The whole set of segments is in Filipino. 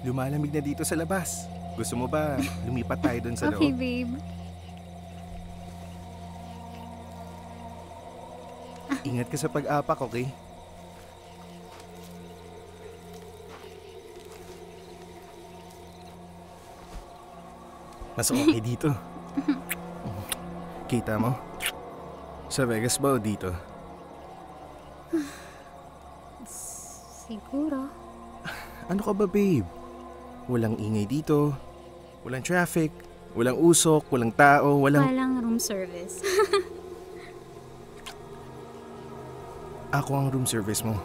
Lumalamig na dito sa labas. Gusto mo ba lumipat tayo doon sa loob? Okay, babe. Ingat ka sa pag-apak, okay? Mas okay dito. Kita mo? Sa Vegas ba o dito? Siguro. Ano ka ba, babe? Walang ingay dito, walang traffic, walang usok, walang tao, walang room service. Ako ang room service mo.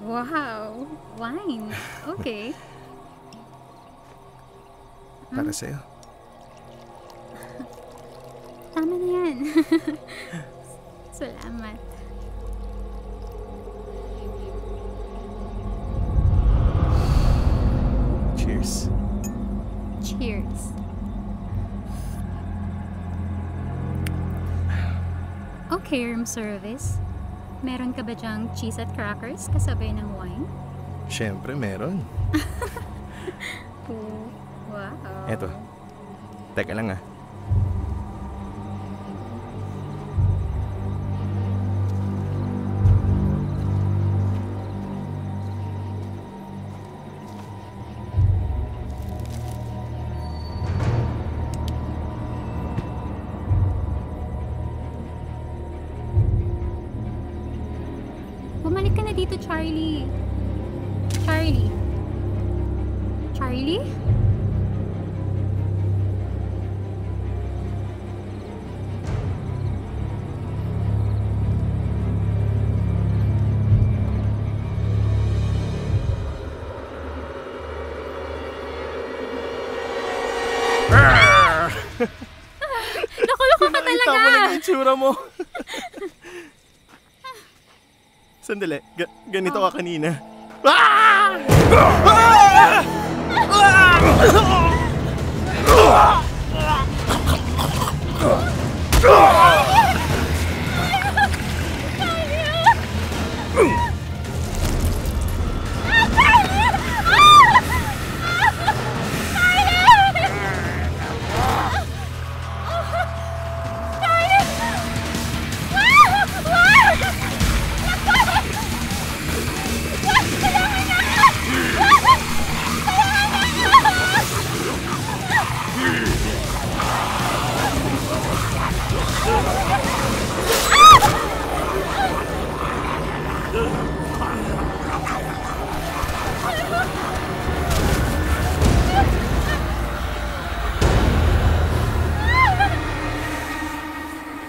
Wow! Wine! Okay. Para sa'yo. Tama na yan. Salamat. Cheers. Cheers. Okay, room service. Meron ka ba dyang cheese at crackers kasabay ng wine? Siyempre, meron. Wow. Eto. Teka lang ah. Charlie? Nakuloko ka talaga! Nakita mo lang yung itsura mo. Sandali, ganito ka kanina. Ah! Ah!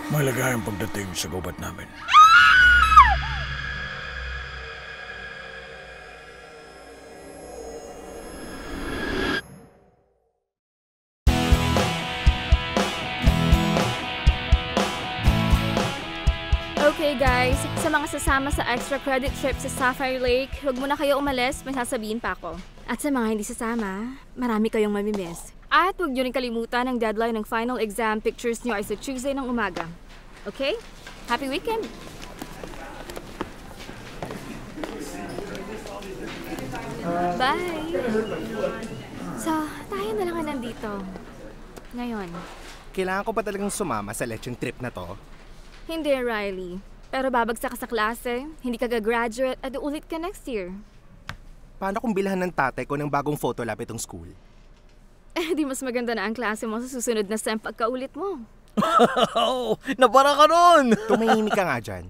Malagay ang pagdating sa gubat namin. Okay guys, sa mga sasama sa extra credit trip sa Sapphire Lake, huwag muna kayo umalis, may sasabihin pa ako. At sa mga hindi sasama, marami kayong mamimiss. At huwag nyo rin kalimutan ang deadline ng final exam pictures nyo ay sa Tuesday ng umaga. Okay? Happy weekend! Bye! So, tayo na lang nandito. Ngayon. Kailangan ko pa talagang sumama sa lechon trip na to? Hindi, Riley. Pero babagsak ka sa klase, hindi ka gagraduate at uulit ka next year. Paano kung bilhan ng tatay ko ng bagong photo lab itong school? Eh, di mas maganda na ang klase mo sa susunod na sem pagkaulit mo. Nabara ka nun! Tumahimik ka nga dyan.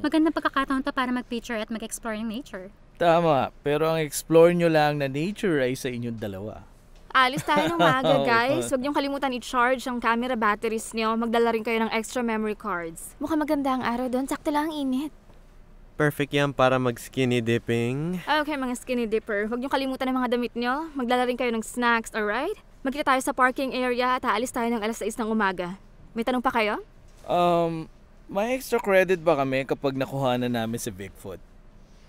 Magandang pagkakataon to para mag-picture at mag-explore ng nature. Tama, pero ang explore nyo lang na nature ay sa inyong dalawa. Alis tayo ng maaga, guys. Huwag niyong kalimutan i-charge ang camera batteries niyo. Magdala rin kayo ng extra memory cards. Mukhang maganda ang araw doon. Sakto lang ang init. Perfect yan para mag-skinny dipping. Okay, mga skinny dipper. Huwag niyong kalimutan ang mga damit niyo. Magdala rin kayo ng snacks, alright? Magkita tayo sa parking area at haalis tayo ng alas 6 ng umaga. May tanong pa kayo? May extra credit ba kami kapag nakuha na namin si Bigfoot?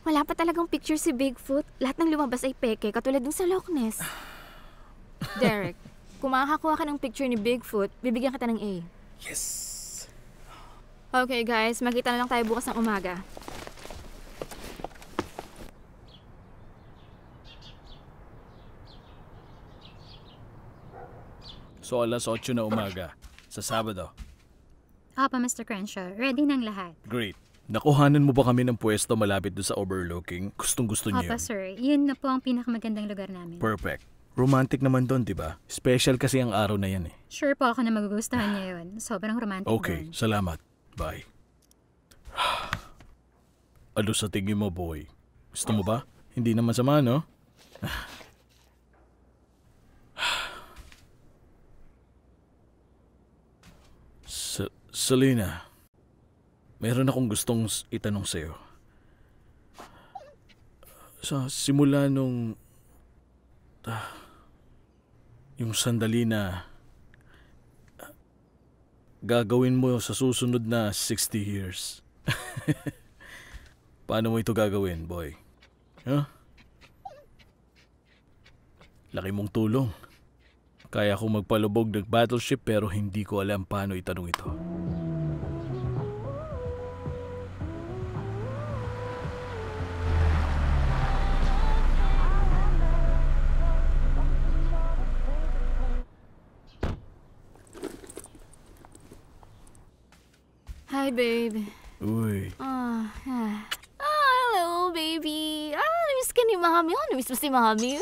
Wala pa talagang picture si Bigfoot. Lahat ng lumabas ay peke, katulad ng sa Loch Ness. Derek, kung makakakuha ka ng picture ni Bigfoot, bibigyan kita ng A. Yes! Okay guys, magkita na lang tayo bukas ng umaga. So alas 8 na umaga, sa Sabado. Papa, Mr. Crenshaw, ready ng lahat. Great. Nakuhanan mo ba kami ng pwesto malapit doon sa overlooking? Gustong-gusto niyo. Papa, sir, yun na po ang pinakamagandang lugar namin. Perfect. Romantic naman doon, di ba? Special kasi ang araw na yan eh. Sure po ako na magugustuhan niya yun. Sobrang romantic. Okay, dun. Salamat. Bye. Ano sa tingin mo, boy? Gusto mo ba? Hindi naman sama, no? Selena, meron akong gustong itanong sa'yo. Sa simula nung... yung sandali na... gagawin mo sa susunod na 60 years. Paano mo ito gagawin, boy? Huh? Laki mong tulong. Kaya akong magpalubog ng battleship pero hindi ko alam paano itanong ito. Hi, babe. Uy. Oh, hello, baby. Namiss ka ni Mami. Namiss mo si Mami.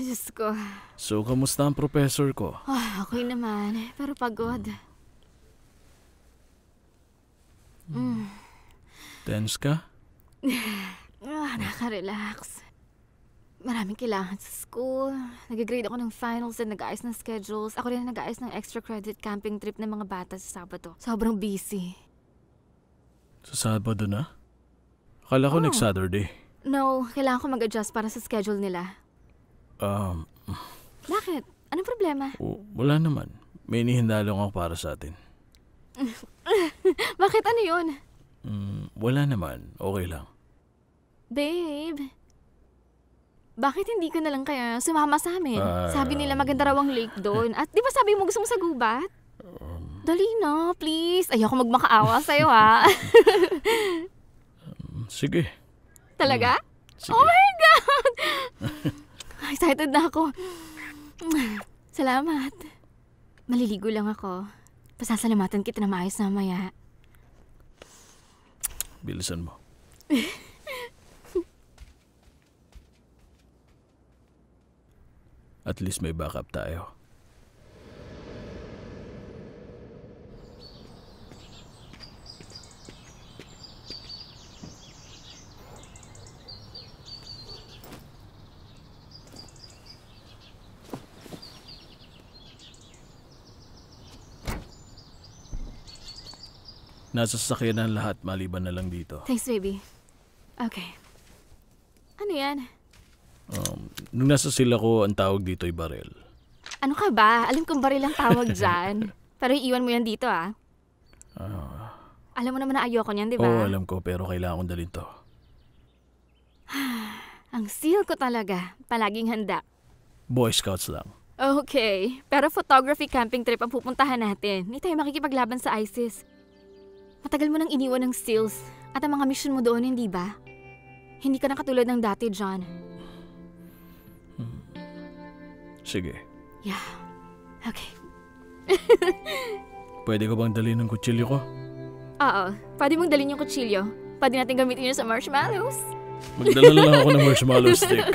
Diyos ko. So, kamusta ang professor ko? Okay naman, pero pagod. Tense ka? Nakarelax. Maraming kailangan sa school. Nag-grade ako ng finals at nag-aayos ng schedules. Ako rin nag-aayos ng extra credit camping trip ng mga bata sa Sabado. Sobrang busy. Sa Sabado na? Akala ko next Saturday. No, kailangan ko mag-adjust para sa schedule nila. Bakit? Anong problema? Wala naman. May inihanda lang ako para sa atin. Bakit? Ano yun? Wala naman. Okay lang. Babe, bakit hindi ko na lang kaya sumama sa amin? Sabi nila maganda raw ang lake doon. At di ba sabi mo gusto mo sa gubat? Dali na, please. Ayoko magmakaawa sa'yo, ha? Sige. Talaga? Sige. Oh my God! Excited na ako. Salamat. Maliligo lang ako. Pasasalamatan kita na maayos na maya. Bilisan mo. At least may backup tayo. Nasa sasakyan ng lahat, maliban na lang dito. Thanks, baby. Okay. Ano yan? Nung nasa sila ko, ang tawag dito ay baril. Ano ka ba? Alam kong baril ang tawag dyan. Pero iiwan mo yan dito, ah. Alam mo naman na ayoko niyan, di ba? Oo, alam ko, pero kailangan kong dalhin to. Ang seal ko talaga. Palaging handa. Boy Scouts lang. Okay. Pero photography camping trip ang pupuntahan natin. Hindi tayo makikipaglaban sa ISIS. Matagal mo nang iniwan ng SEALs at ang mga mission mo doon, hindi ba? Hindi ka na katulad ng dati, John. Sige. Yeah. Okay. Pwede ko bang dalhin ang kutsilyo ko? Oo. Pwede mong dalhin yung kutsilyo. Pwede natin gamitin yun sa marshmallows. Magdala lang ako ng marshmallow stick.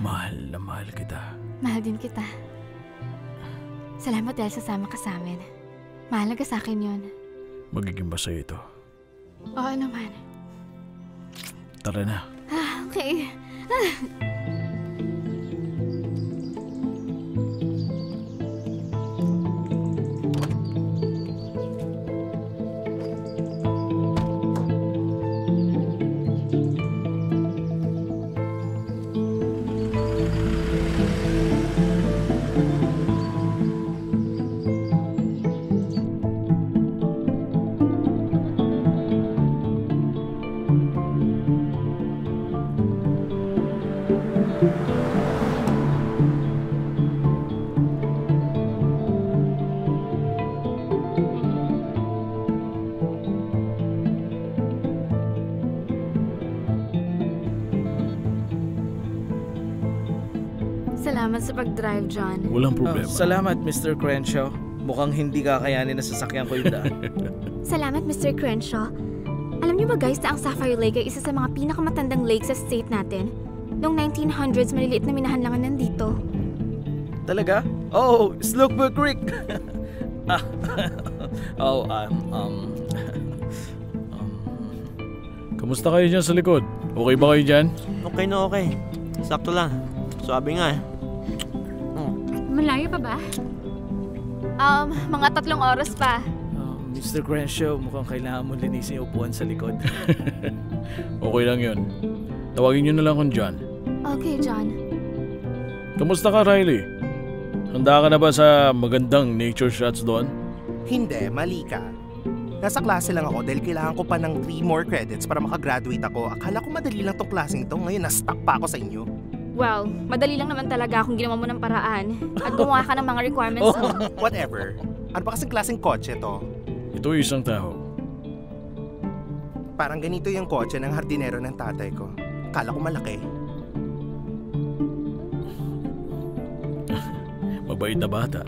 Mahal na mahal kita. Mahal din kita. Salamat dahil sasama ka sa amin. Mahalaga sa akin yun. Magiging masaya ito. Oo naman. Tara na. Ah, okay. Salamat sa pag-drive, John. Walang problema. Salamat, Mr. Crenshaw. Mukhang hindi kakayanin na sasakyan ko yung daan. Salamat, Mr. Crenshaw. Alam niyo ba guys na ang Sapphire Lake ay isa sa mga pinakamatandang lake sa state natin? Noong 1900s, maliliit na minahanlangan nandito. Talaga? Oh, Sleepy Creek! Kamusta kayo dyan sa likod? Okay ba kayo dyan? Okay na okay. Sakto lang. Sabi nga eh. Malayo pa ba? Mga 3 oras pa. Mr. Crenshaw, mukhang kailangan mo linisin yung upuan sa likod. Okay lang yun. Tawagin nyo na lang kung John. Okay, John. Kamusta ka, Riley? Handa ka na ba sa magandang nature shots doon? Hindi, mali ka. Nasa klase lang ako dahil kailangan ko pa ng 3 more credits para makagraduate ako. Akala ko madali lang tong klaseng to. Ngayon, na-stuck pa ako sa inyo. Well, madali lang naman talaga kung ginawa mo ng paraan at gumawa ka ng mga requirements. Whatever. Ano ba kasing klaseng kotse to? Ito ay isang tao. Parang ganito yung kotse ng hardinero ng tatay ko. Akala ko malaki. Mabait na bata.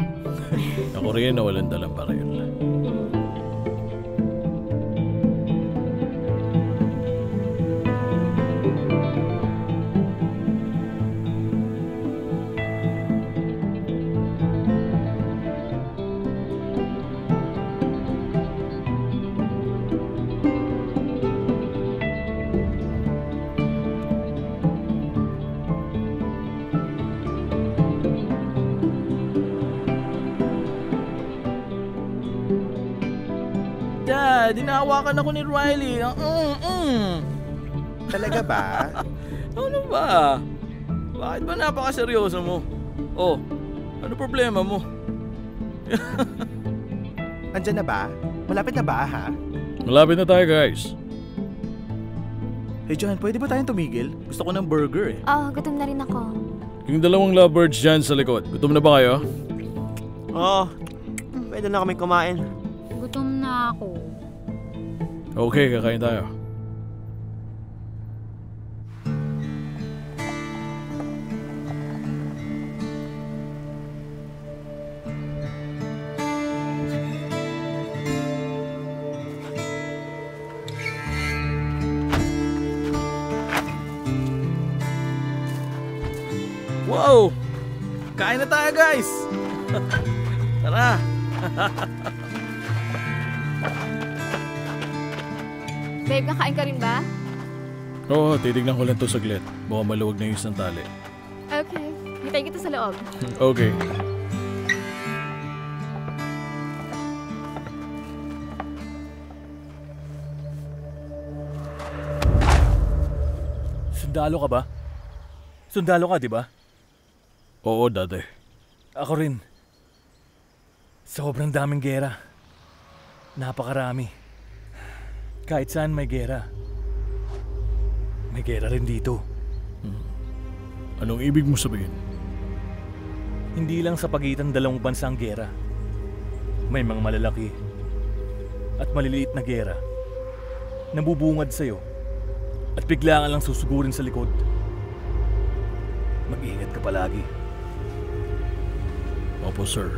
Ako rin na walang dalang baril. Dinahawakan ako ni Riley. Talaga ba? Ano ba? Bakit ba napakaseryoso mo? Oh, ano problema mo? Andyan na ba? Malapit na ba ha? Malapit na tayo guys. Hey John, pwede ba tayong tumigil? Gusto ko ng burger eh. Oo, gutom na rin ako. Yung 2 lovebirds dyan sa likod, gutom na ba kayo? Oo, pwede na kami kumain. Gutom na ako. Okay, kakain tayo. Wow! Kain na tayo, guys! Tara! Babe, nakain ka rin ba? Oo, titignan ko lang ito saglit. Baka maluwag na yung isang tali. Okay. Hintay kita sa loob. Okay. Sundalo ka ba? Sundalo ka, di ba? Oo, dati. Ako rin. Sobrang daming gera. Napakarami. Kahit saan may gera. May gera rin dito. Anong ibig mo sabihin? Hindi lang sa pagitan 2 bansa ang gera. May mga malalaki at maliliit na gera. Nabubungad sa'yo at bigla ka lang susugurin sa likod. Mag-ingat ka palagi. Opo, sir.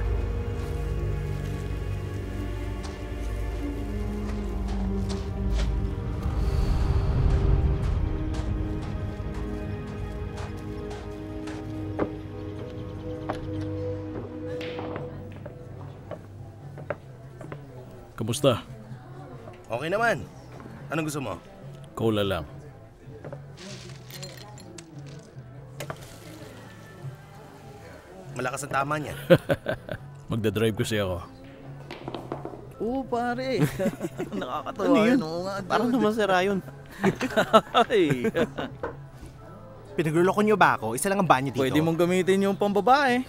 Kamusta? Okay naman. Anong gusto mo? Cola lang. Malakas ang tama niya. Magdadrive kasi ako. Oo, pare. Nakakatawa. Ano yun? Parang naman sira yun. Pinagluloko niyo ba ako? Isa lang ang banyo dito. Pwede mong gamitin yung pambabae.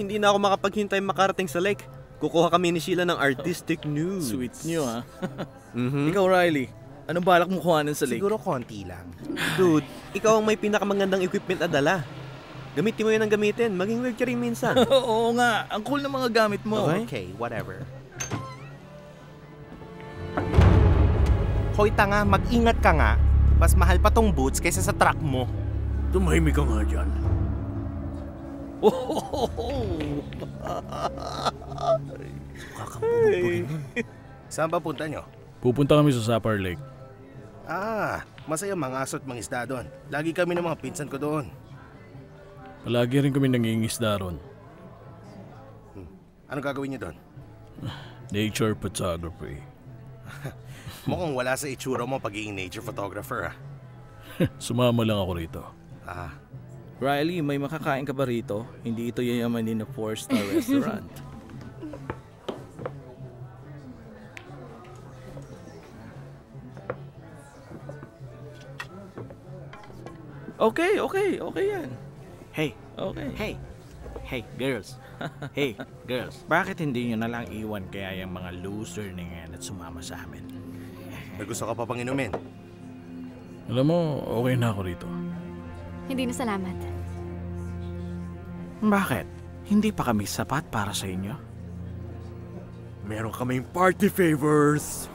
Hindi na ako makapaghintay makarating sa lake. Kukuha kami ni Sheila ng artistic news. Sweet nyo, ha? Ikaw, Riley. Anong balak mo kuhanin sa lake? Siguro konti lang. Dude, ikaw ang may pinakamagandang equipment na dala. Gamitin mo yun ang gamitin. Maging weird ka rin minsan. Oo nga. Ang cool ng mga gamit mo. Okay, whatever. Hoy, tanga. Mag-ingat ka nga. Mas mahal pa tong boots kaysa sa truck mo. Tumahimik ka nga dyan. Saan ba punta nyo? Pupunta kami sa Sapphire Lake. Ah, masaya mga aso at mga isda doon. Lagi kami ng mga pinsan ko doon. Palagi rin kami nangingisda roon. Anong gagawin niyo doon? Nature photography. Mukhang wala sa itsura mo pagiging nature photographer, ha? Sumama lang ako rito. Ah. Riley, may makakain ka ba rito? Hindi ito yayamanin na 4-star restaurant. Okay yan. Hey, girls. Hey, girls. Bakit hindi nyo nalang iwan kaya yung mga loser na yan at sumama sa amin? May gusto ka pa pang inumin? Alam mo, okay na ako rito. Hindi na salamat. Bakit? Hindi pa kami sapat para sa inyo? Meron kaming party favors!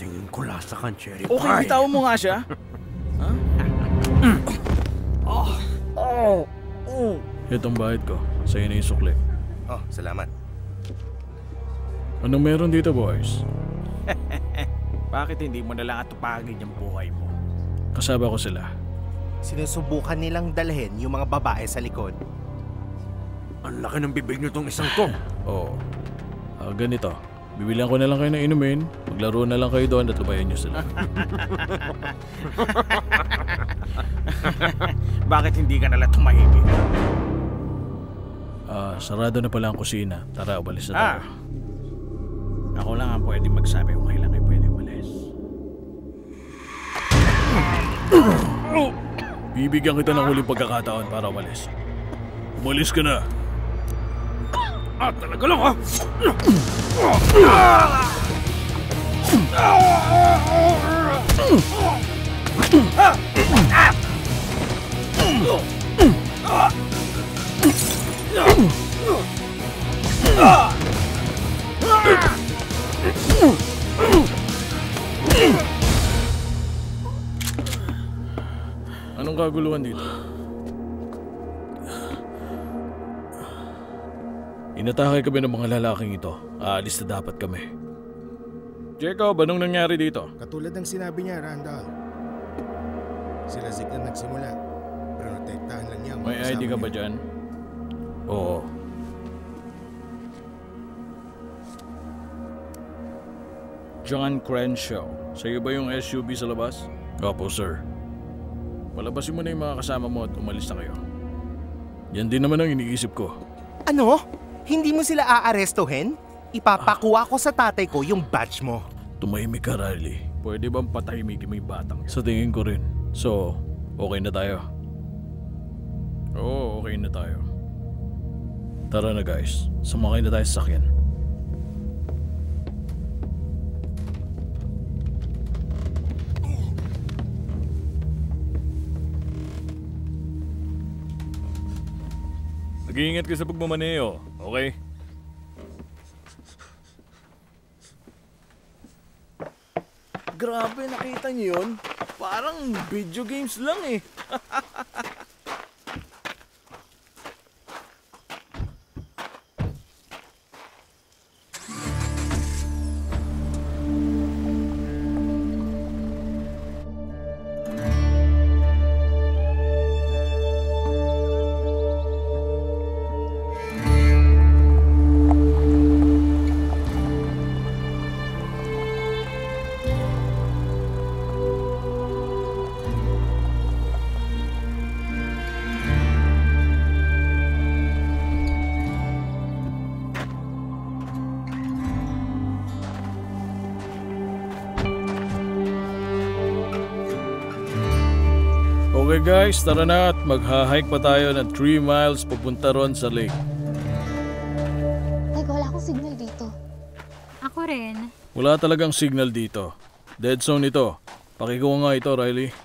Tingin ko lasa kang cherry pie. Okay, bitaw mo nga siya. Huh? Itong bahid ko. Sa'yo na yung sukli. Oh, salamat. Anong meron dito, boys? Bakit hindi mo nalang atupagin yung buhay mo? Kasama ko sila. Sinusubukan nilang dalhin yung mga babae sa likod. Ang laki ng bibig nyo tong isang to. Oo. Ganito. Bibilang ko na lang kayo ng inumin, maglaro na lang kayo doon at lubayan nyo sila. Bakit hindi ka nalang tumahimik? Sarado na pala ang kusina. Tara, umalis na tayo. Ako lang ang pwede magsabi kung kailan kayo pwede umalis. Bibigyan kita ng huling pagkakataon para umalis. Umalis ka na! Talaga lang, ha? Anong kaguluhan dito? Inatake kami ng mga lalaking ito. Aalis na dapat kami. Jacob, anong nangyari dito? Katulad ng sinabi niya, Randall. Sila Zeke na nagsimula. Pero natektahan lang niya. May ID ka ba dyan? Oo. John Crenshaw. Sa'yo ba yung SUV sa labas? Opo, sir. Palabasin mo na yung mga kasama mo at umalis na kayo. Yan din naman ang iniisip ko. Ano? Hindi mo sila aarestuhin? Ipapakuha ko sa tatay ko yung badge mo. Tumahimik ka, Riley. Pwede bang patahimikin mo yung batang yan? Sa tingin ko rin. So, okay na tayo? Oo, okay na tayo. Tara na, guys. Sumakay na tayo sa sakyan. Nag-iingat ka sa pagmamaneho, okay? Grabe, nakita niyo yun? Parang video games lang eh. Okay guys, tara na at magha-hike pa tayo ng 3 miles papunta ron sa lake. Ay, wala akong signal dito. Ako rin. Wala talagang signal dito. Dead zone ito. Pakikuha nga ito, Riley.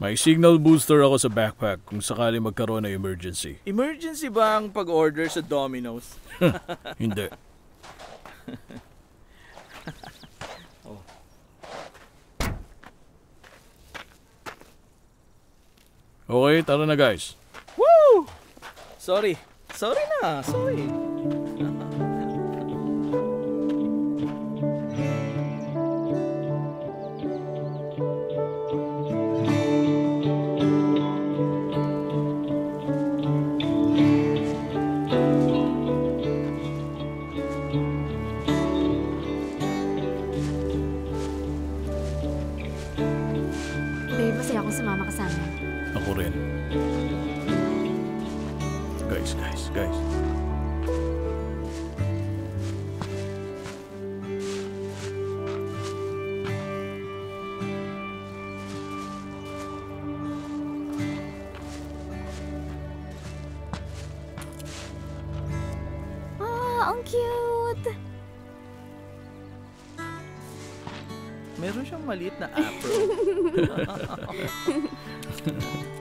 May signal booster ako sa backpack kung sakali magkaroon ng emergency. Emergency ba ang pag-order sa Domino's? Hindi. Oh. Okay, tara na guys. Woo! Sorry. Maliit na afro.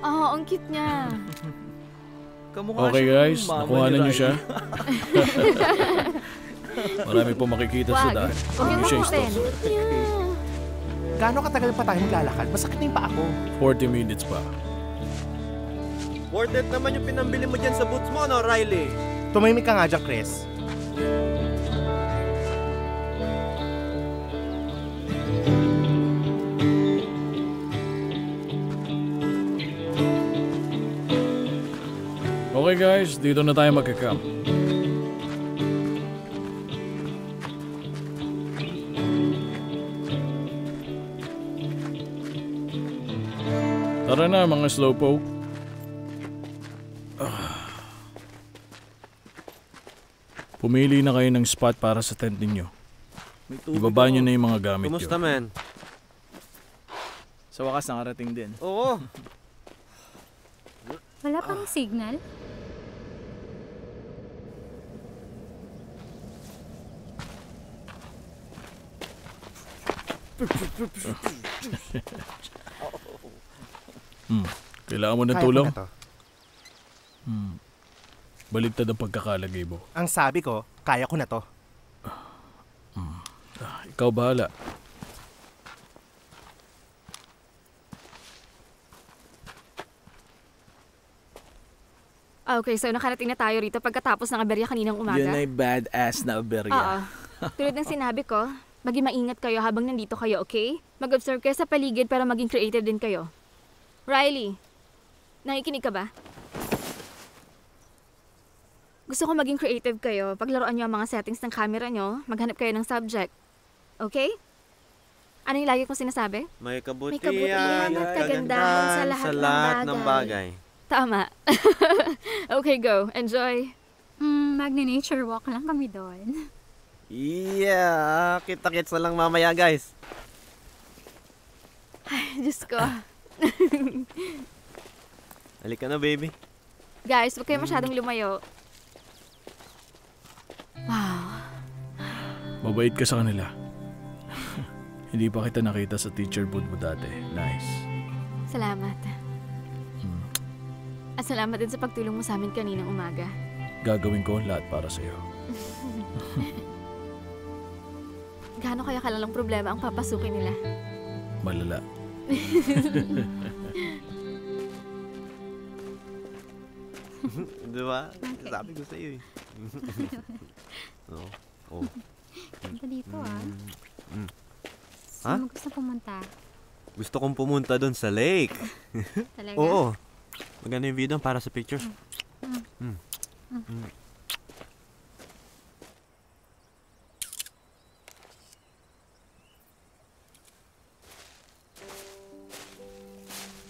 Oh, ang cute niya. Okay guys, nakuha na niyo siya. Marami po makikita sa daan. Hindi siya stop. Gaano katagal pa tayo maglalakad? Masakit na yung paa ko. 40 minutes pa. Worth it naman yung pinambili mo dyan sa boots mo, no, Riley? Tumimik ka nga dyan, Chris. Okay guys, dito na tayo magka-camp. Tara na mga slowpoke. Pumili na kayo ng spot para sa tent ninyo. Ibaba nyo na yung mga gamit nyo. Kumusta man? Sa wakas nakarating din. Oo. Wala pang signal? Kailangan mo ng tulong? Baliktad ang pagkakalagay mo. Ang sabi ko, kaya ko na to. Ikaw bahala. Okay, so nakarating na tayo rito pagkatapos ng aberya kaninang umaga. Yun ay badass na aberya. Oo. Tulad ng sinabi ko, maging maingat kayo habang nandito kayo, okay? Mag-observe kayo sa paligid para maging creative din kayo. Riley, nakikinig ka ba? Gusto ko maging creative kayo. Paglaruan nyo ang mga settings ng camera nyo, maghanap kayo ng subject. Okay? Ano yung lagi kong sinasabi? May kabutihan at kagandahan sa lahat ng bagay. Tama. Okay, go. Enjoy. Magni-nature walk lang kami doon. Yeah! Kita-kits na lang mamaya, guys. Ay, Diyos ko. Halika na, baby. Guys, huwag kayo masyadong lumayo. Wow. Mabait ka sa kanila. Hindi pa kita nakita sa teacher booth mo dati. Nice. Salamat. At salamat din sa pagtulong mo sa amin kaninang umaga. Gagawin ko lahat para sa'yo. Gaano kaya kalalang problema ang papasukin nila? Malala. Diba? Okay. Sabi ko sa'yo eh. Oo. Punta dito Saan mo gusto pumunta? Gusto kong pumunta doon sa lake. Talaga? Oo. Maganda yung video para sa pictures.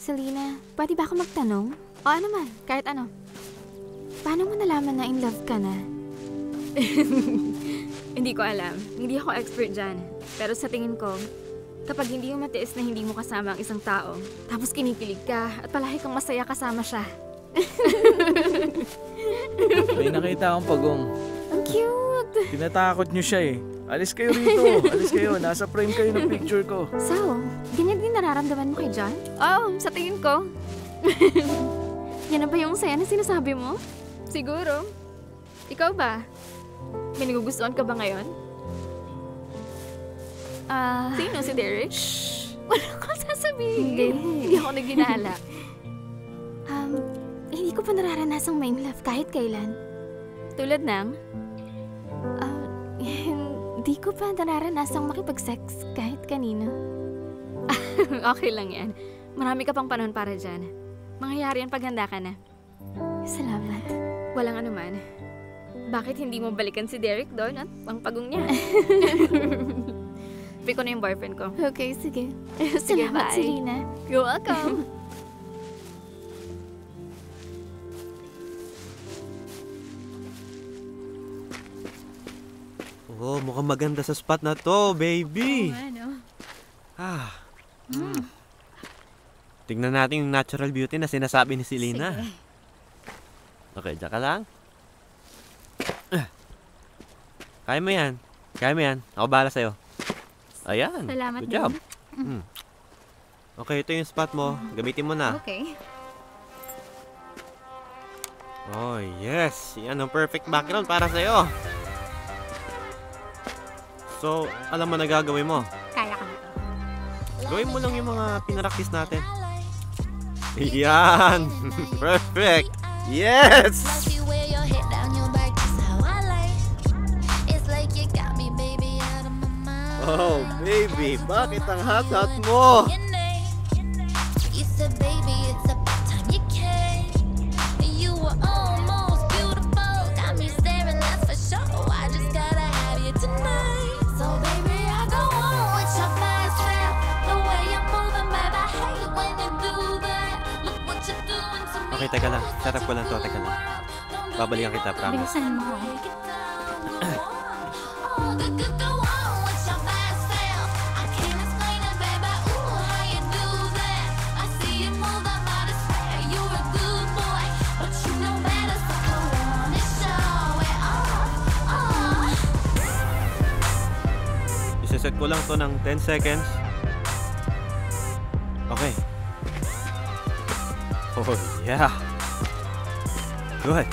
Selena, pwede ba ako magtanong? O ano man, kahit ano. Paano mo nalaman na in love ka na? Hindi ko alam. Hindi ako expert dyan. Pero sa tingin ko, Kapag hindi yung matiis na hindi mo kasama ang isang tao, tapos kinikilig ka at palagi kang masaya kasama siya. May nakita akong pagong. Ang cute! Tinatakot niyo siya eh. Alis kayo rito! Alis kayo! Nasa frame kayo ng picture ko. So, ganyan din nararamdaman mo kay John? Oo, sa tingin ko. Yan na ba yung saya na sinasabi mo? Siguro. Ikaw ba? May nagugustuhan ka ba ngayon? Sino si Derek? Shhh! Wala akong sasabihin. Hindi ako naginala. Hindi ko pa nararanasang main love kahit kailan. Tulad ng? Hindi ko pa nararanasang makipag-sex kahit kanino. Okay lang yan. Marami ka pang panahon para dyan. Mangyayari yan pag handa ka na. Salamat. Walang anuman. Bakit hindi mo balikan si Derek doon at ang pagong niya? Pick ko na yung boyfriend ko. Okay, sige. Sige, salamat, bye. Serena. You're welcome. Oh, mukhang maganda sa spot na to, baby. Oh, ano? Tingnan natin yung natural beauty na sinasabi ni Selena. Sige. Okay, dyan ka lang. Kaya mo yan. Kaya mo yan. Ako bahala sa'yo. Ayan. Salamat. Good job. Okay, ito yung spot mo. Gamitin mo na. Okay. Oh, yes. Yan ang perfect background para sa'yo. So, alam mo na gagawin mo. Kaya ka. Gawin mo lang yung mga pinaractice natin. Ayan. Perfect. Yes! Oh, baby, bakit ang hot-hot mo? Okay, teka lang. Tatap ko lang to, teka lang. Babalikan kita, promise. Bilisan mo. Set ko lang to ng 10 seconds. Okay. Oh, yeah. Good.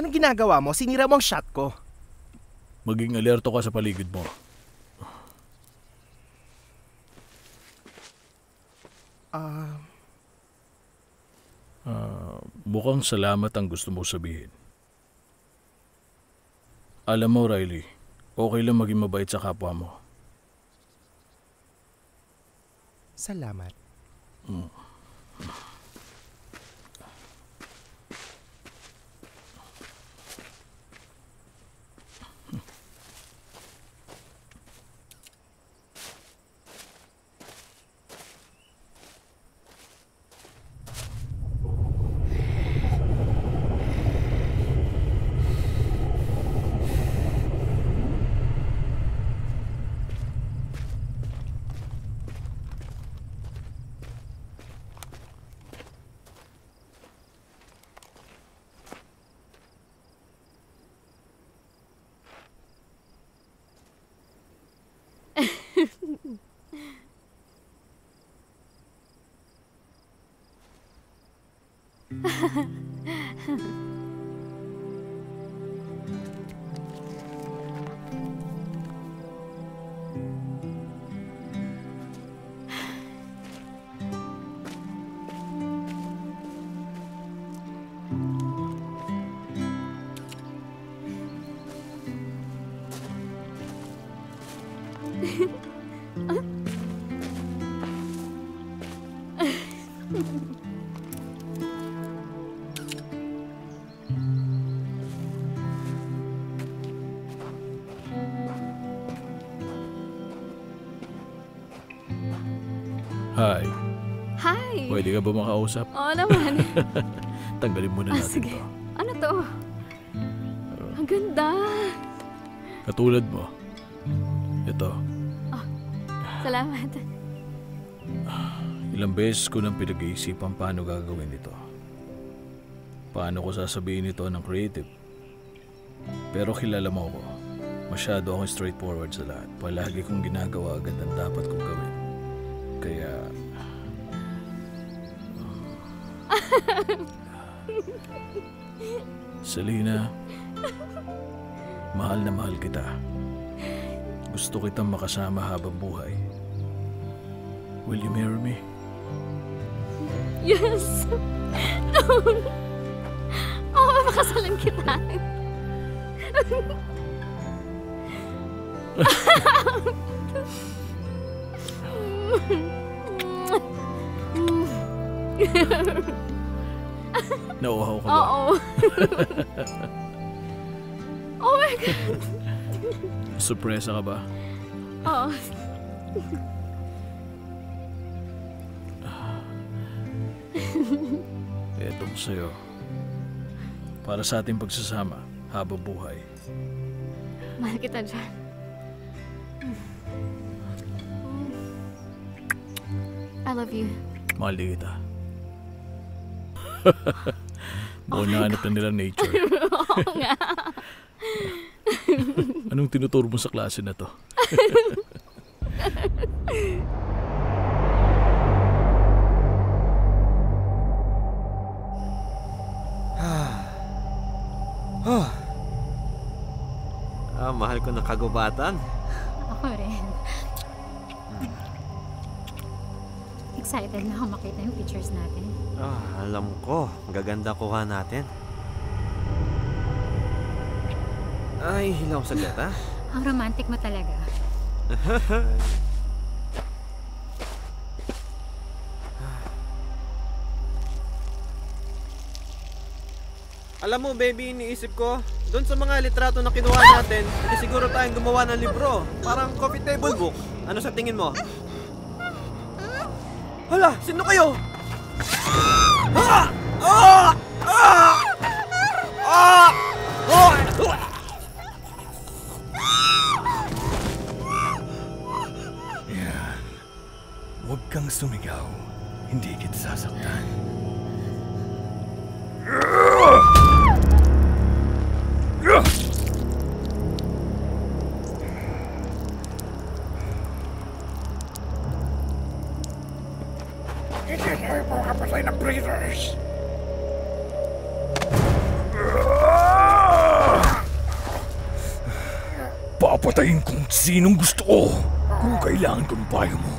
Anong ginagawa mo? Sinira mo ang shot ko. Maging alerto ka sa paligid mo. Mukhang salamat ang gusto mo sabihin. Alam mo, Riley, okay lang maging mabait sa kapwa mo. Salamat. Hi. Hi. Pwede ka ba makausap? Oo naman. Tanggalin muna natin sige. To. Ano to? Ang ganda. Katulad mo. Ito. Oh, salamat. Ilang beses ko nang pinag-iisipan paano gagawin ito. Paano ko sasabihin ito ng creative? Pero kilala mo ko. Masyado akong straightforward sa lahat. Palagi kong ginagawa agad ang dapat kong gawin. Kaya... Selena, mahal na mahal kita. Gusto kitang makasama habang buhay. Will you marry me? Yes! Oo, makasalan kita. Nauuhaw ka ba? Oo. Oh my God! Surpresa ka ba? Oo. Etong sa'yo. Para sa ating pagsasama habang buhay. Mahal kita dyan. I love you. Mahal din kita. Doon oh nahanap na nila nature. Oo nga. Anong tinuturo mo sa klase na to? Ah, mahal ko ng kagubatan. Ako rin. Excited na ako makita yung pictures natin. Ah, alam ko. Gaganda kuha natin. Ay, hilaw saglit ha? Ang romantic mo talaga. Alam mo, baby, iniisip ko, doon sa mga litrato na kinuha natin, hindi siguro tayong gumawa ng libro. Parang coffee table book. Ano sa tingin mo? Hala, sino kayo? Yan. Huwag kang sumigaw. Hindi kita sasaktan. Papatayin kung sinong gusto ko. Kung kailangan ko ng payo mo,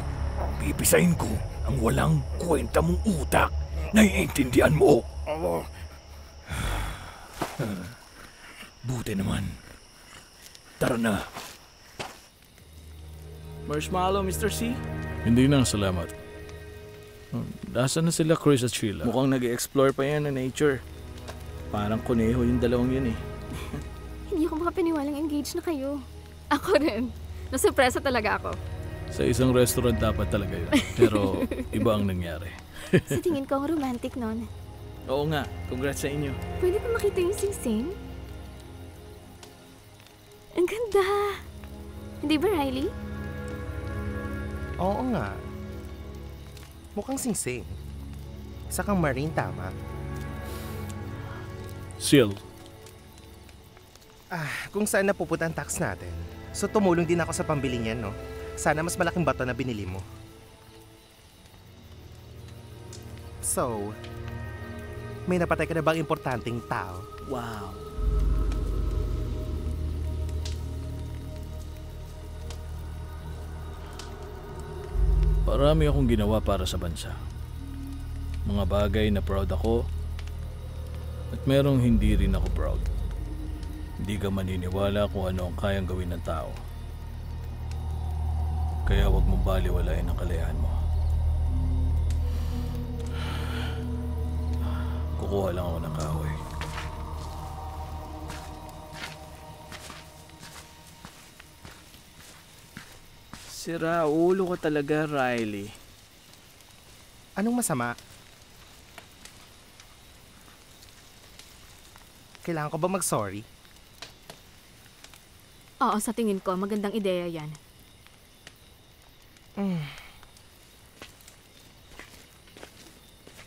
pipisahin ko ang walang kwenta mong utak. Naiintindihan mo? Buti naman. Tara na. Marshmallow, Mr. C? Hindi na, salamat. Nasaan na sila, Chris at Sheila? Mukhang nag-explore pa yan ng nature. Parang kuneho yung dalawang yun eh. Hindi ako makapaniwalang engaged na kayo. Ako rin. Nasurpresa talaga ako. Sa isang restaurant dapat talaga yun. Pero iba ang nangyari. Sa tingin ko, ang romantic nun. Oo nga. Congrats sa inyo. Pwede pa makita yung sing-sing? Ang ganda! Hindi ba, Riley? Oo nga. Mukhang sing-sing. Isa kang marine, tama? Seal. Ah, kung saan na pupunta ang tax natin. So tumulong din ako sa pambili niyan, no? Sana mas malaking bato na binili mo. So, may napatay ka na bang importanteng tao? Wow. Marami akong ginawa para sa bansa. Mga bagay na proud ako at merong hindi rin ako proud. Hindi ka maniniwala kung ano ang kayang gawin ng tao. Kaya huwag mong baliwalain ang kalayahan mo. Kukuha lang ako ng kahoy. Sira ulo ko talaga, Riley. Anong masama? Kailangan ko ba mag-sorry? Oo, sa tingin ko, magandang ideya yan.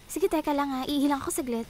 Sige, teka lang ha. Ihilang ko saglit.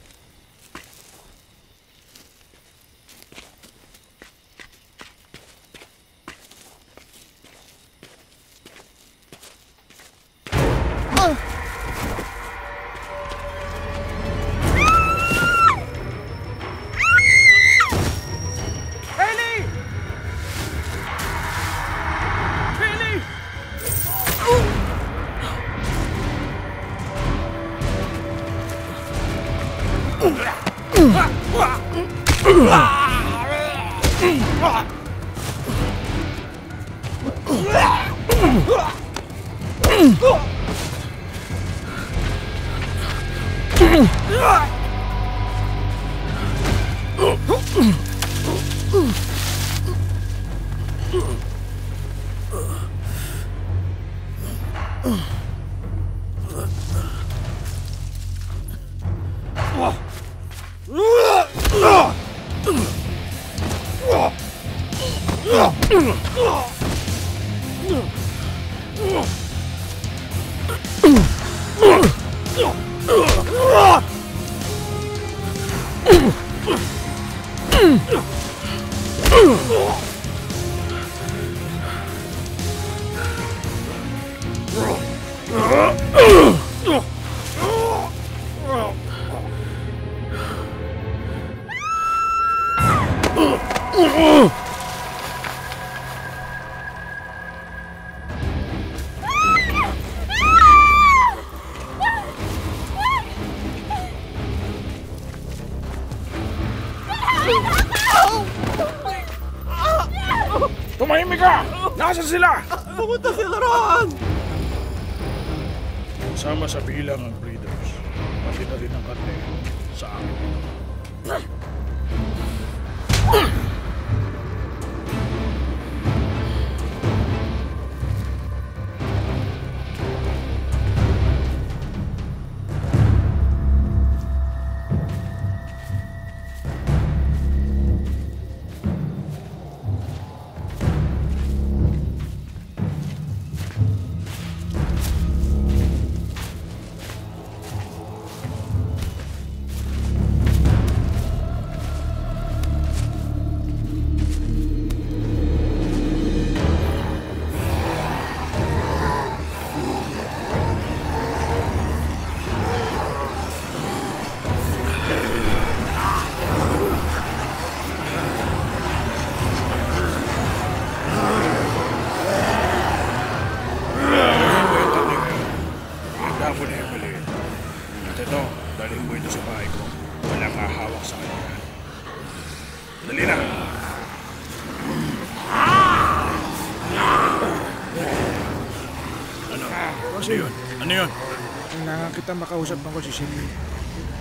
Makausap ko si Cindy.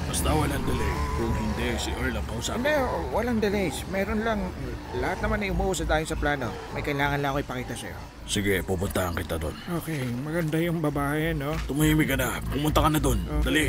Basta walang delay. Kung hindi, si Earl ang kausap. Hindi, walang delays. Meron lang. Lahat naman ay umuusad tayo sa plano. May kailangan lang ako ipakita sa'yo. Sige, pupuntaan kita doon. Okay, maganda yung babae, no? Tumahimik ka na. Pumunta ka na doon. Okay. Dali.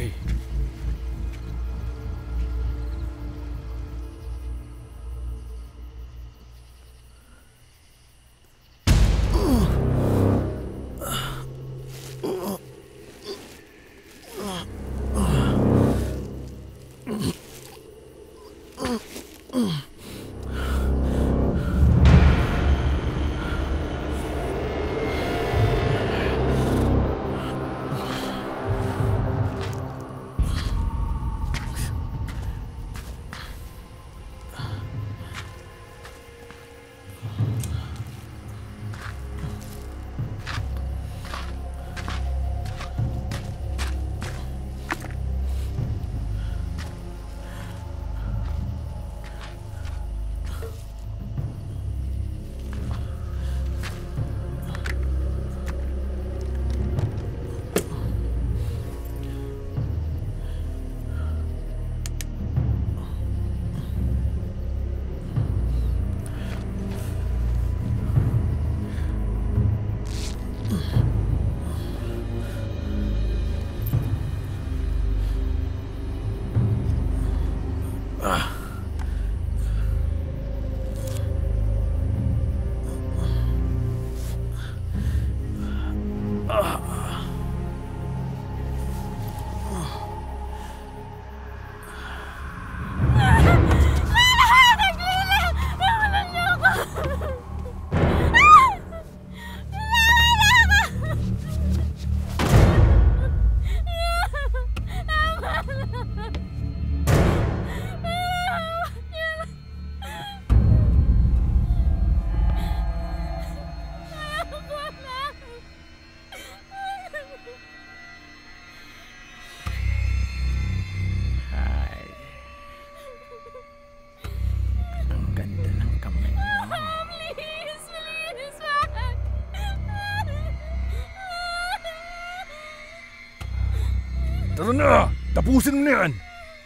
Tara na! Tapusin mo na yan!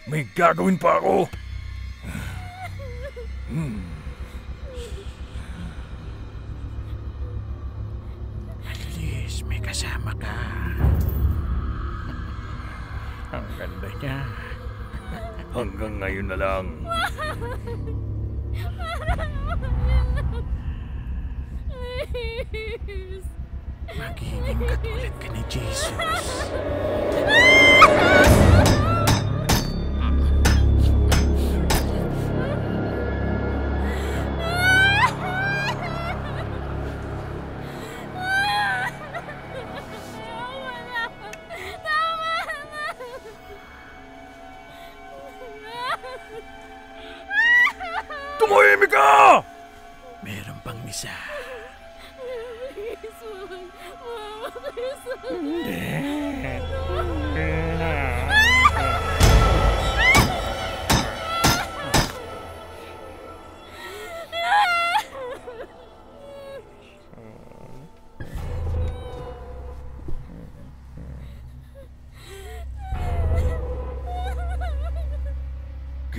May gagawin pa ako! At least may kasama ka. Ang ganda niya. Hanggang ngayon na lang. Magiging katulad ka ni Jesus. Tumahimik ka! Meron pang misa.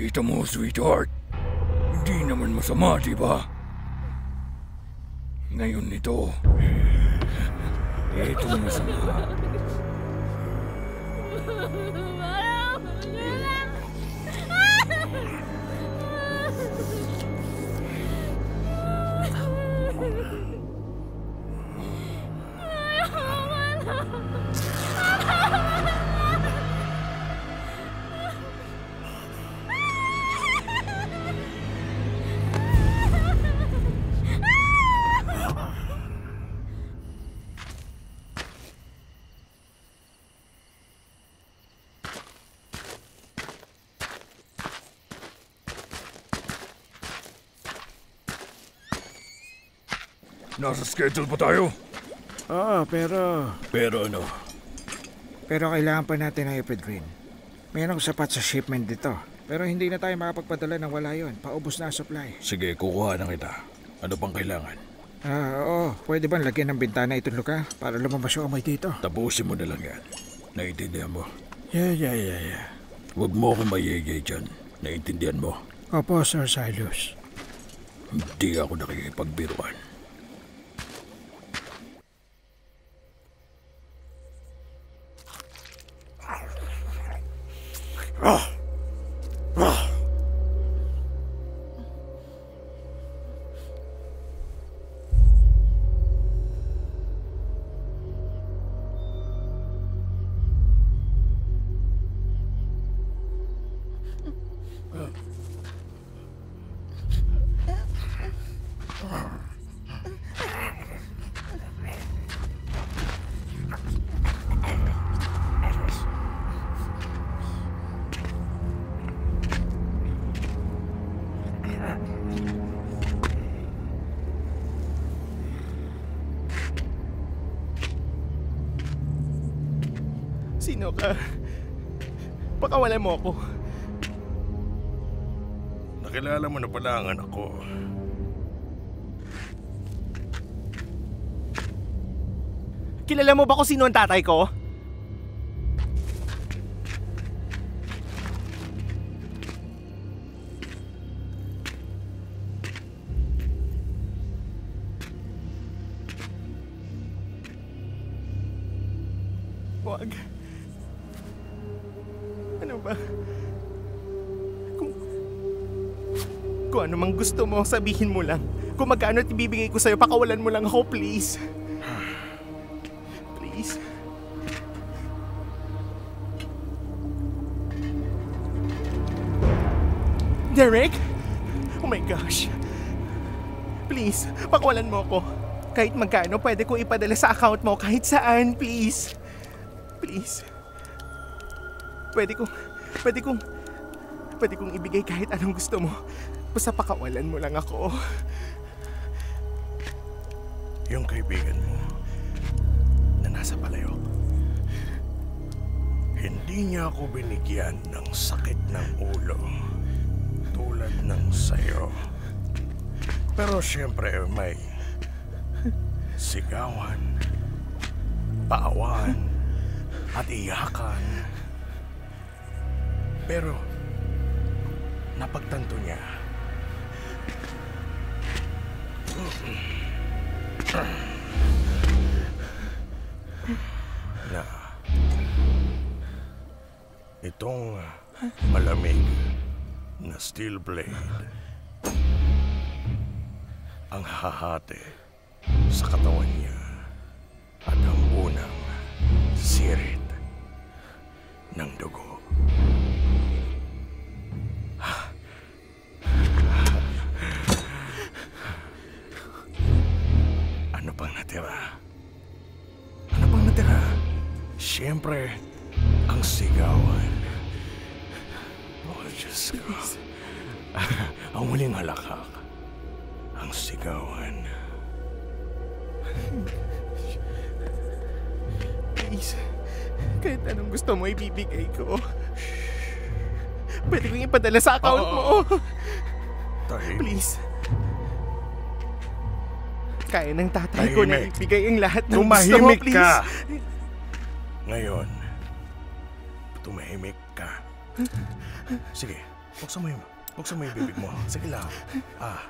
Kita mo, sweetheart. Hindi naman masama, di ba? Ngayon nito, ito ang masama. Nasa schedule pa tayo? Oo, pero... Pero ano? Pero kailangan pa natin ng ephedrine. Mayroong sapat sa shipment dito. Pero hindi na tayo makapagpadala ng wala yun. Paubos na ang supply. Sige, kukuha na kita. Ano pang kailangan? Oo. Pwede ba lagyan ng bintana itong lugar para lumabas yung amoy dito? Tapusin mo na lang yan. Naiintindihan mo? Yeah. Huwag mo akong mayayay dyan. Naiintindihan mo? Opo, Sir Silas. Hindi ako nakikipagbiruan. Sino ka? Pakawalan mo ako. Nakilala mo na pala ang anak ko. Kilala mo ba kung sino ang tatay ko? Wag. Ano ba? Kung ano mang gusto mo, sabihin mo lang. Kung magkano at ibibigay ko sa'yo, pakawalan mo lang ako, please. Please. Derek? Oh my gosh. Please, pakawalan mo ako. Kahit magkano, pwede ko ipadala sa account mo kahit saan, please. Please. Pwede kong ibigay kahit anong gusto mo. Basta pakawalan mo lang ako. Yung kaibigan mo na nasa palayok, hindi niya ako binigyan ng sakit ng ulo tulad ng sayo. Pero siyempre may sigawan, paawan, at iyakan. Pero napagtanto niya, na itong malamig na steel blade ang hahati sa katawan niya at ang unang sirit ng dugo. Ano pang natira? Ano pang natira? Siyempre, ang sigawan. Oh, Diyos ko. Ang huling halakak. Ang sigawan. Please, kahit anong gusto mo, ibibigay ko. Pwede kong ipadala sa account mo. Tahimik. Please. Kaya ng tatay ko na ibigay ang lahat ng gusto mo, please. Tumahimik ka! Ngayon, tumahimik ka. Sige, buksan mo yung bibig mo. Sige lang. Ah.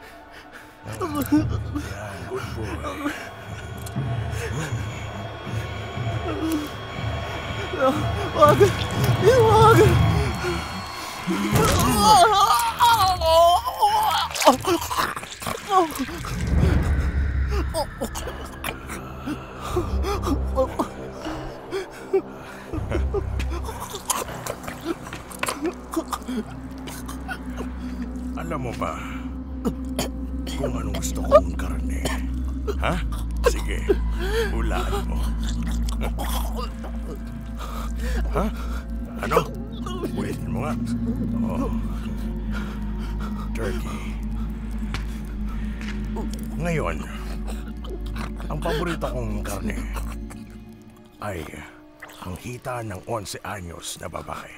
Yan, good boy. Wag! Wag! Alam mo ba kung anong gusto kong karne? Ha? Sige, hulaan mo. Ha? Ano? Bulitin mo nga. Oh. Turkey. Ngayon, ang paborito kong karne ay ang hita ng 11 anyos na babae.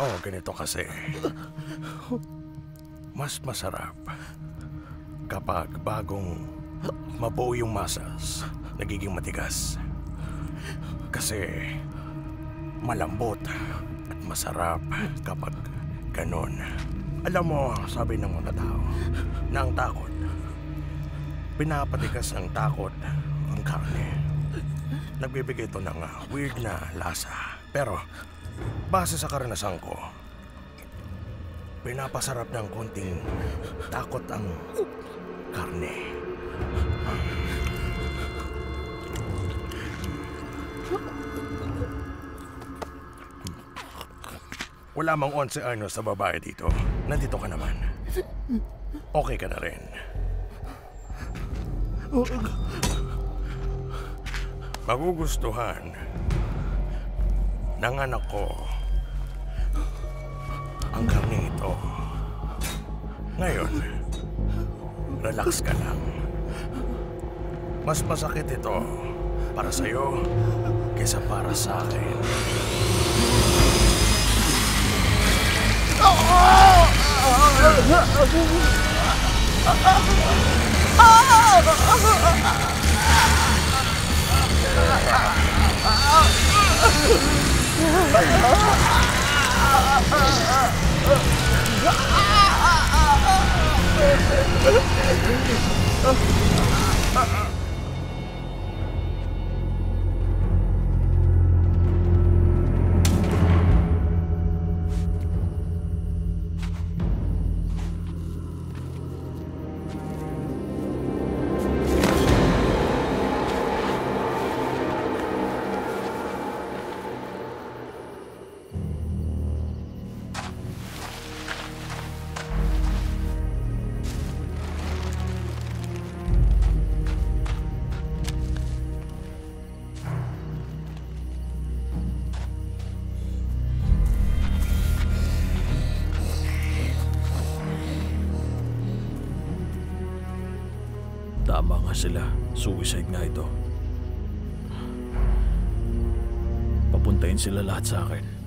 Oh, ganito kasi. Mas masarap kapag bagong mabuo yung masas, nagiging matigas. Kasi malambot at masarap kapag ganon. Alam mo, sabi ng mga tao, na ang takot, pinapatigas ng takot ang karne. Nagbibigay ito ng weird na lasa. Pero base sa karanasan ko, pinapasarap ng konting takot ang karne. Wala mang 11 anyos na babae dito. Nandito ka naman. Okay ka na rin. Magugustuhan ng anak ko ang karne ito. Ngayon, relax ka lang. Mas masakit ito para sa'yo kaysa para sa akin. Tama nga sila. Suicide nga ito. Papuntahin sila lahat sa akin.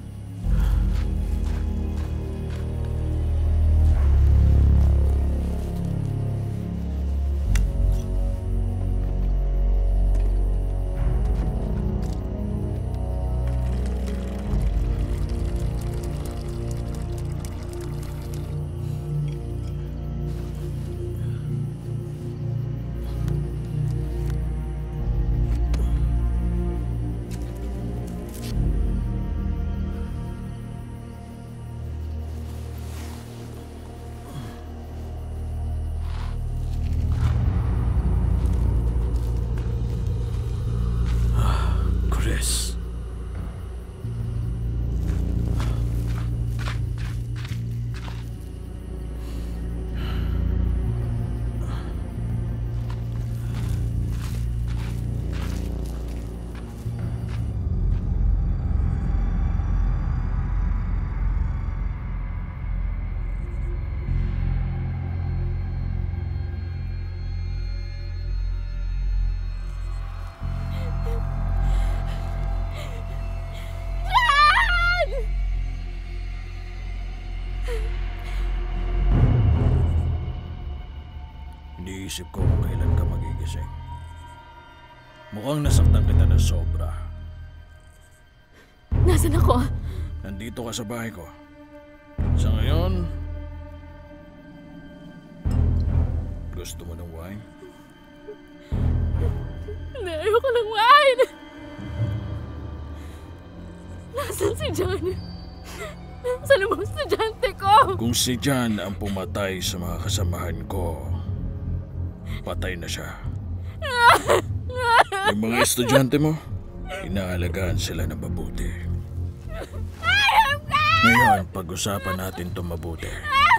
Isip ko kung kailan ka magigising. Mukhang nasaktan kita na sobra. Nasaan ako? Nandito ka sa bahay ko. Sa ngayon, gusto mo ng wine? Hindi, ayoko ng wine! Nasaan si John? Nasaan ang mga estudyante ko? Kung si John ang pumatay sa mga kasamahan ko, patay na siya. Yung mga estudyante mo, inaalagaan sila ng mabuti. Ngayon, pag-usapan natin itong mabuti.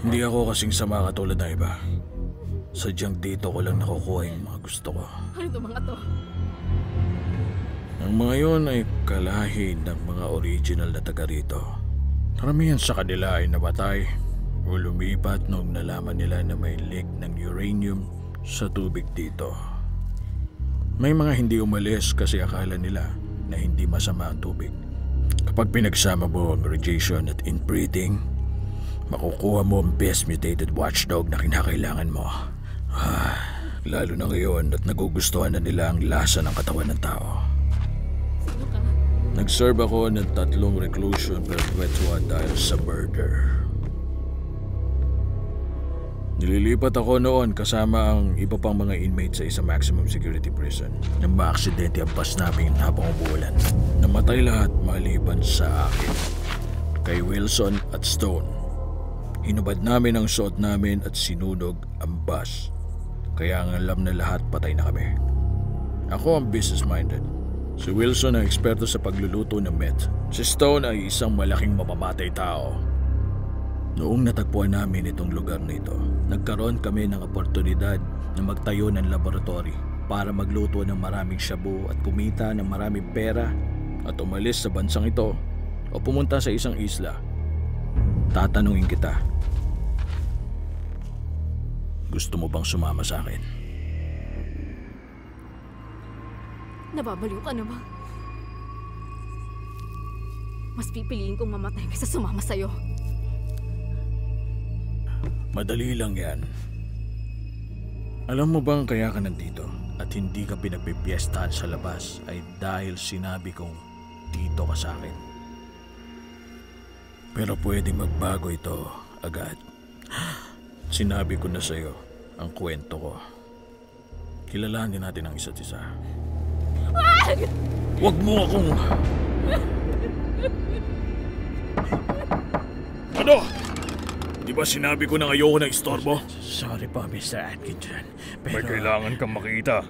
Hindi ako kasing sama katulad na iba. Sadyang dito ko lang nakukuha yung mga gusto ko. Ano itong mga to? Ang mga yun ay kalahi ng mga original na taga rito. Karamihan sa kanila ay nabatay o lumipat noong nalaman nila na may leak ng uranium sa tubig dito. May mga hindi umalis kasi akala nila na hindi masama ang tubig. Kapag pinagsama mo ang radiation at inbreeding, makukuha mo ang best mutated watchdog na kinakailangan mo. Lalo na ngayon at nagugustuhan na nila ang lasa ng katawan ng tao. Nag-serve ako ng 3 reclusion perpetua dahil sa murder. Nililipat ako noon kasama ang iba pang mga inmates sa isang maximum security prison. Nang maaksidente ang bus namin habang umuulan. Namatay lahat maliban sa akin, kay Wilson at Stone. Hinubad namin ang suot namin at sinunog ang bus. Kaya ang alam na lahat patay na kami. Ako ang business-minded. Si Wilson ang eksperto sa pagluluto ng meth. Si Stone ay isang malaking mamamatay tao. Noong natagpuan namin itong lugar na ito, nagkaroon kami ng oportunidad na magtayo ng laboratory para magluto ng maraming shabu at kumita ng maraming pera at umalis sa bansang ito o pumunta sa isang isla. Tatanungin kita, gusto mo bang sumama sa akin? Nababaliw ka na ba? Mas pipiliin kong mamatay kaysa sumama sa'yo. Madali lang yan. Alam mo bang kaya ka nandito at hindi ka pinagpipiestahan sa labas ay dahil sinabi kong dito ka sa akin. Pero pwedeng magbago ito agad. Sinabi ko na sa'yo ang kwento ko. Kilalanin natin ang isa't isa. Wag! Wag mo akong... Ano? Di ba sinabi ko na ayoko ng istorbo? Sorry pa, Mr. Atkinson. Pero... may kailangan kang makita.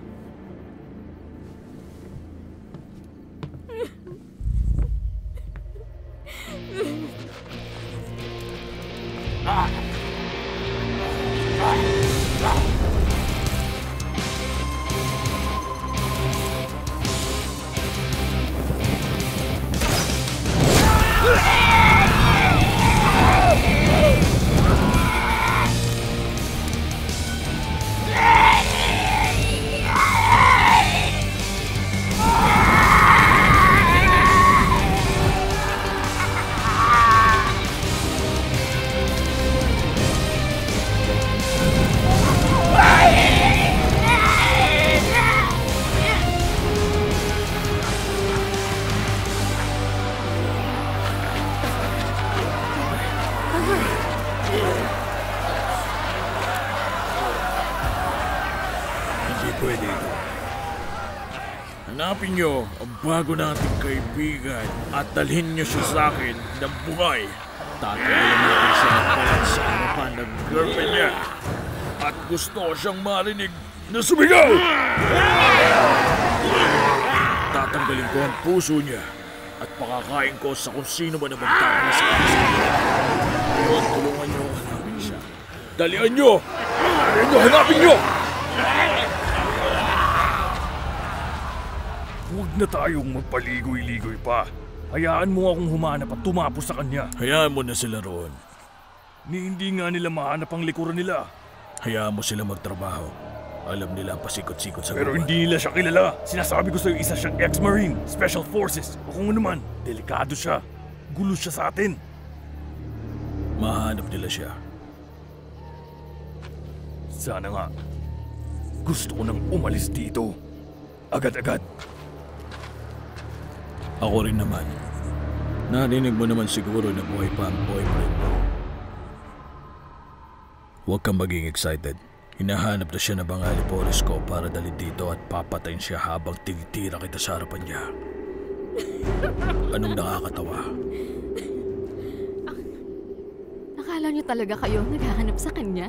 Hanapin niyo ang bago nating kaibigan at dalhin niyo siya sa akin ng buhay. Tatayuan natin siya ng palat sa harapan ng girlfriend niya. At gusto siyang marinig na sumigaw! Tatanggalin ko ang puso niya at pakakain ko sa kung sino ba na magtatakas sa puso niya. Ngayon, tulungan niyo hanapin siya. Dalian niyo! Dalian niyo! Hanapin niyo! Huwag na tayong magpaligoy-ligoy pa. Hayaan mo akong humanap at tumapo sa kanya. Hayaan mo na sila roon. Ni hindi nga nila mahanap ang likuran nila. Hayaan mo sila magtrabaho. Alam nila ang pasikot-sikot sa pero gawa. Hindi nila siya kilala. Sinasabi ko sa'yo, isa siyang ex-marine, special forces, o kung ano man. Delikado siya. Gulo siya sa atin. Mahanap nila siya. Sana nga. Gusto ko nang umalis dito. Agad-agad. Ako rin naman. Narinig mo naman siguro na buhay pa ang boyfriend mo. Huwag kang maging excited. Hinahanap na siya na Bangali Boris ko para dalhin dito at papatayin siya habang tinitira kita sa harapan niya. Anong nakakatawa? Akala niyo talaga kayo naghahanap sa kanya?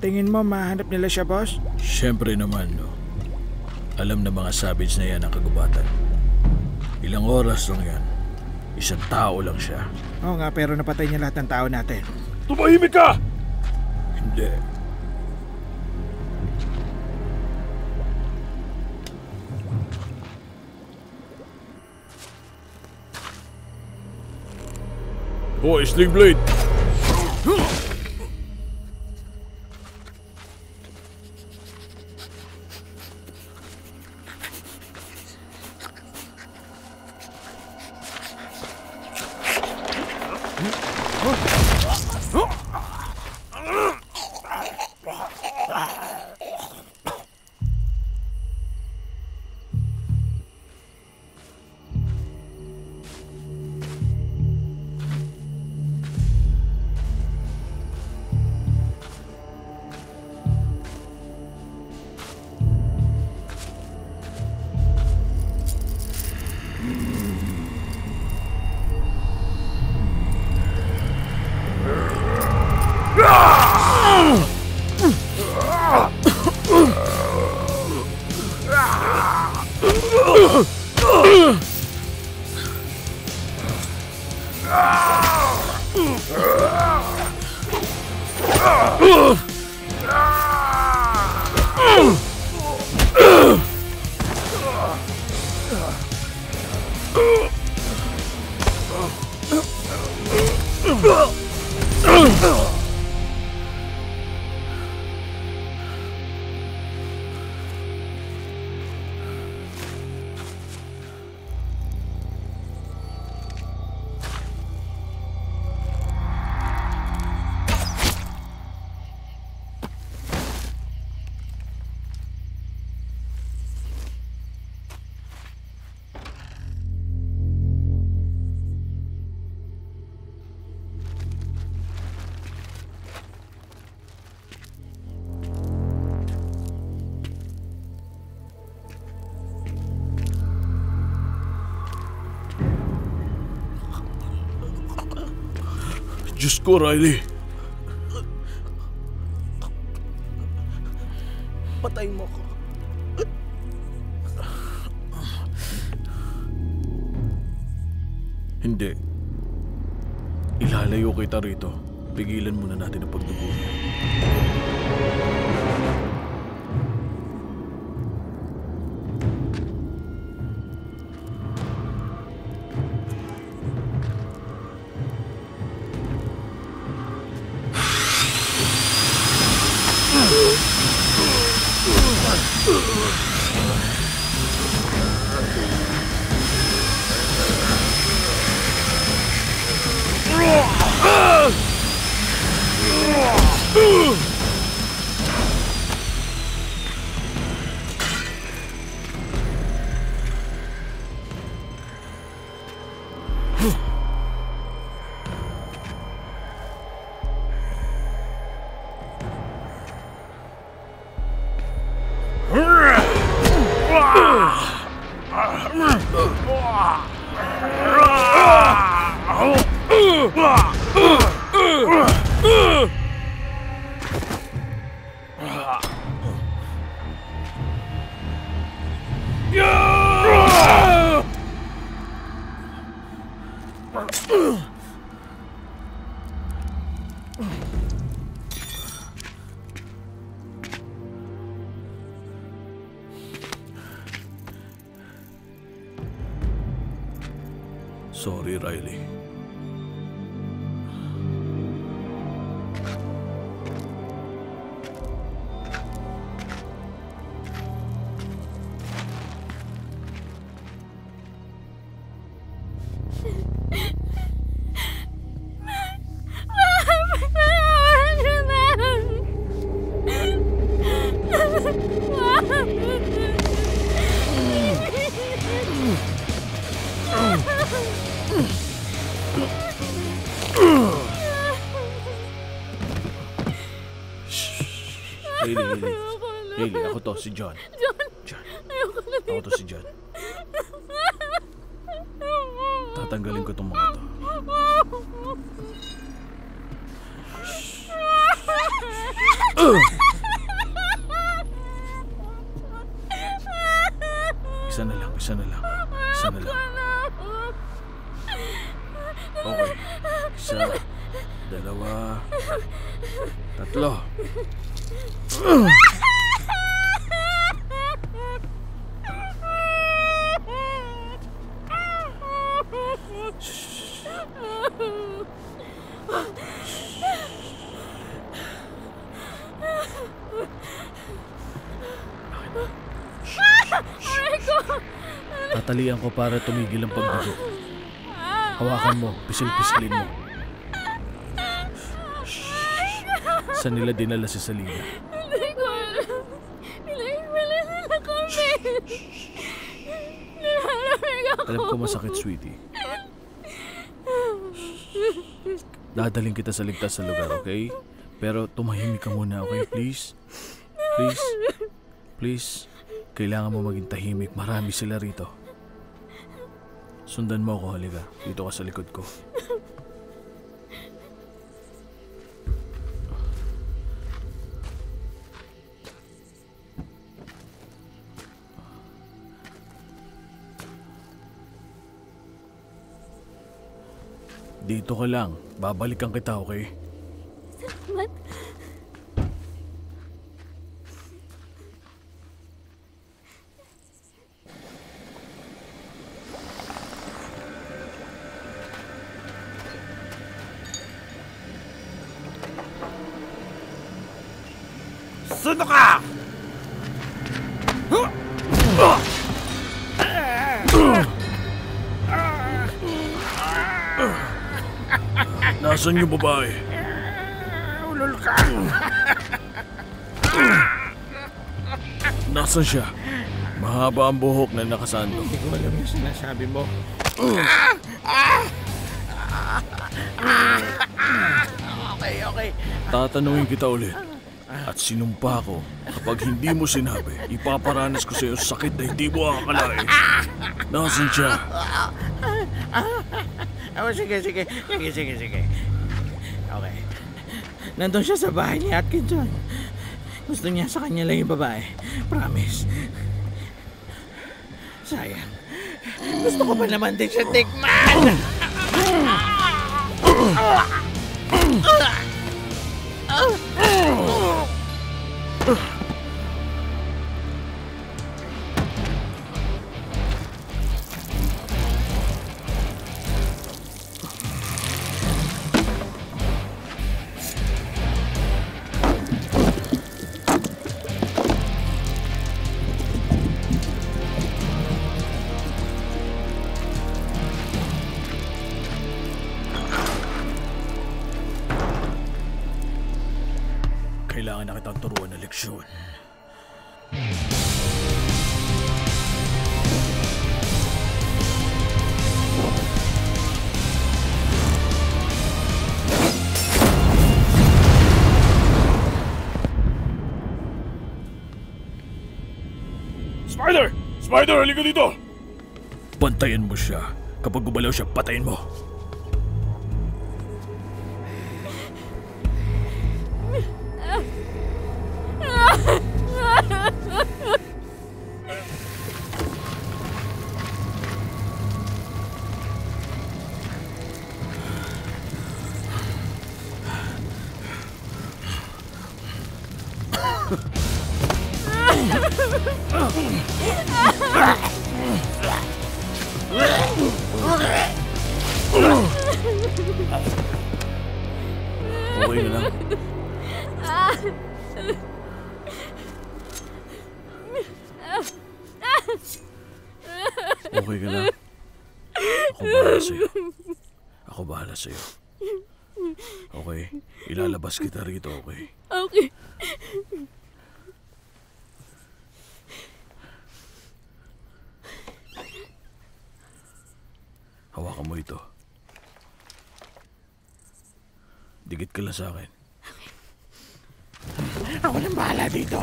Tingin mo, mahanap nila siya, boss? Siyempre naman, no. Alam na mga savage na yan ang kagubatan. Ilang oras lang yan. Isang tao lang siya. Oo nga, pero napatay niya lahat ng tao natin. Tumahimik ka! Hindi. Hoy, Sling Blade! Diyos ko, Riley. Patayin mo ako. Hindi. Ilalayo kita rito. Pigilan muna natin ang pagdugo niya. Sorry, Riley. Ako to, si John. John. Ako to, si John. Tatanggalin ko itong mga to. Isa na lang, isa na lang. Isa na lang. Okay. Isa, dalawa, tatlo. Tatalian ko para tumigil ang pagdugo. Hawakan mo, pisil-pisilin mo. Saan nila dinala si Salina? Hindi ko alam. Pinagwala nila kami. Nilalamig ako. Alam ko masakit, sweetie. Dadaling kita sa ligtas sa lugar, okay? Pero tumahimik ka muna, okay? Please? Please? Please? Kailangan mo maging tahimik. Marami sila rito. Sundan mo ako, halika. Dito ka sa likod ko. Dito ka lang. Babalikan kita, okay? Salamat. Sundo ka! Nasaan yung babae? Ulol ka! Nasaan siya? Mahaba ang buhok na nakasando. Hindi ko alam yung sinasabi mo. Okay, okay. Tatanungin kita ulit. At sinumpa ko, kapag hindi mo sinabi, ipaparanas ko sa'yo sakit na hindi mo akalain. Nasaan siya? Oh, sige, sige. Nandun siya sa bahay ni Atkinson. Gusto niya sa kanya lang yung babae. Promise. Sayang. Gusto ko pa naman din siya tikman. Kailangan na kitang turuan na leksyon. Spider! Spider, halika dito! Pantayan mo siya. Kapag gumalaw siya, patayin mo. Okay na lang. Okay ka na. Ako bahala sa'yo. Ako bahala sa'yo. Okay? Ilalabas kita rito, okay? Okay. Hawakan mo ito. Digit ka lang sa akin. Ako nang bahala dito.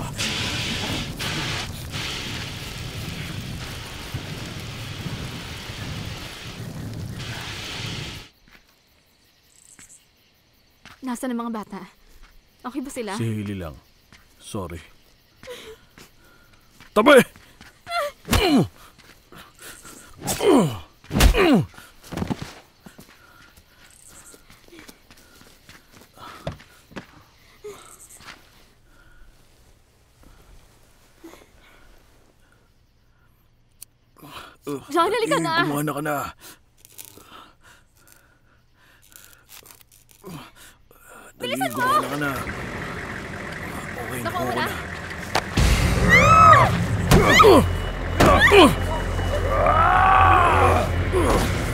Nasaan ang mga bata? Okay ba sila? Si Hailey lang. Sorry. Tabi! John, halika na! Umuha ka na! Bilisan mo! Umuha ka na! Okay, nakuha na!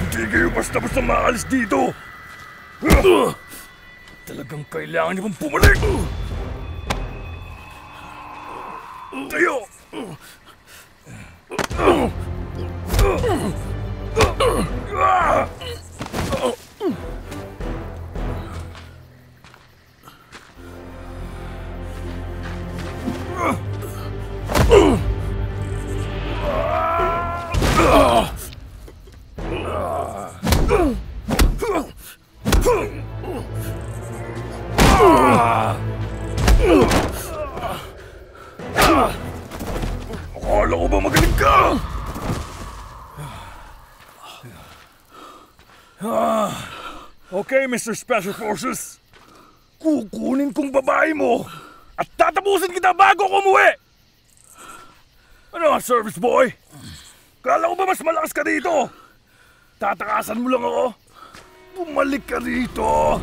Hindi kayo basta-basta maalis dito! Talagang kailangan niyong pumalik! Tayo! Akala ko ba magaling ka? Okay, Mr. Special Forces. Kukunin kong babae mo at tatapusin kita bago ko umuwi. Ano ang service boy? Kala ko ba mas malakas ka dito? Tatakasan mo lang ako? Bumalik ka dito!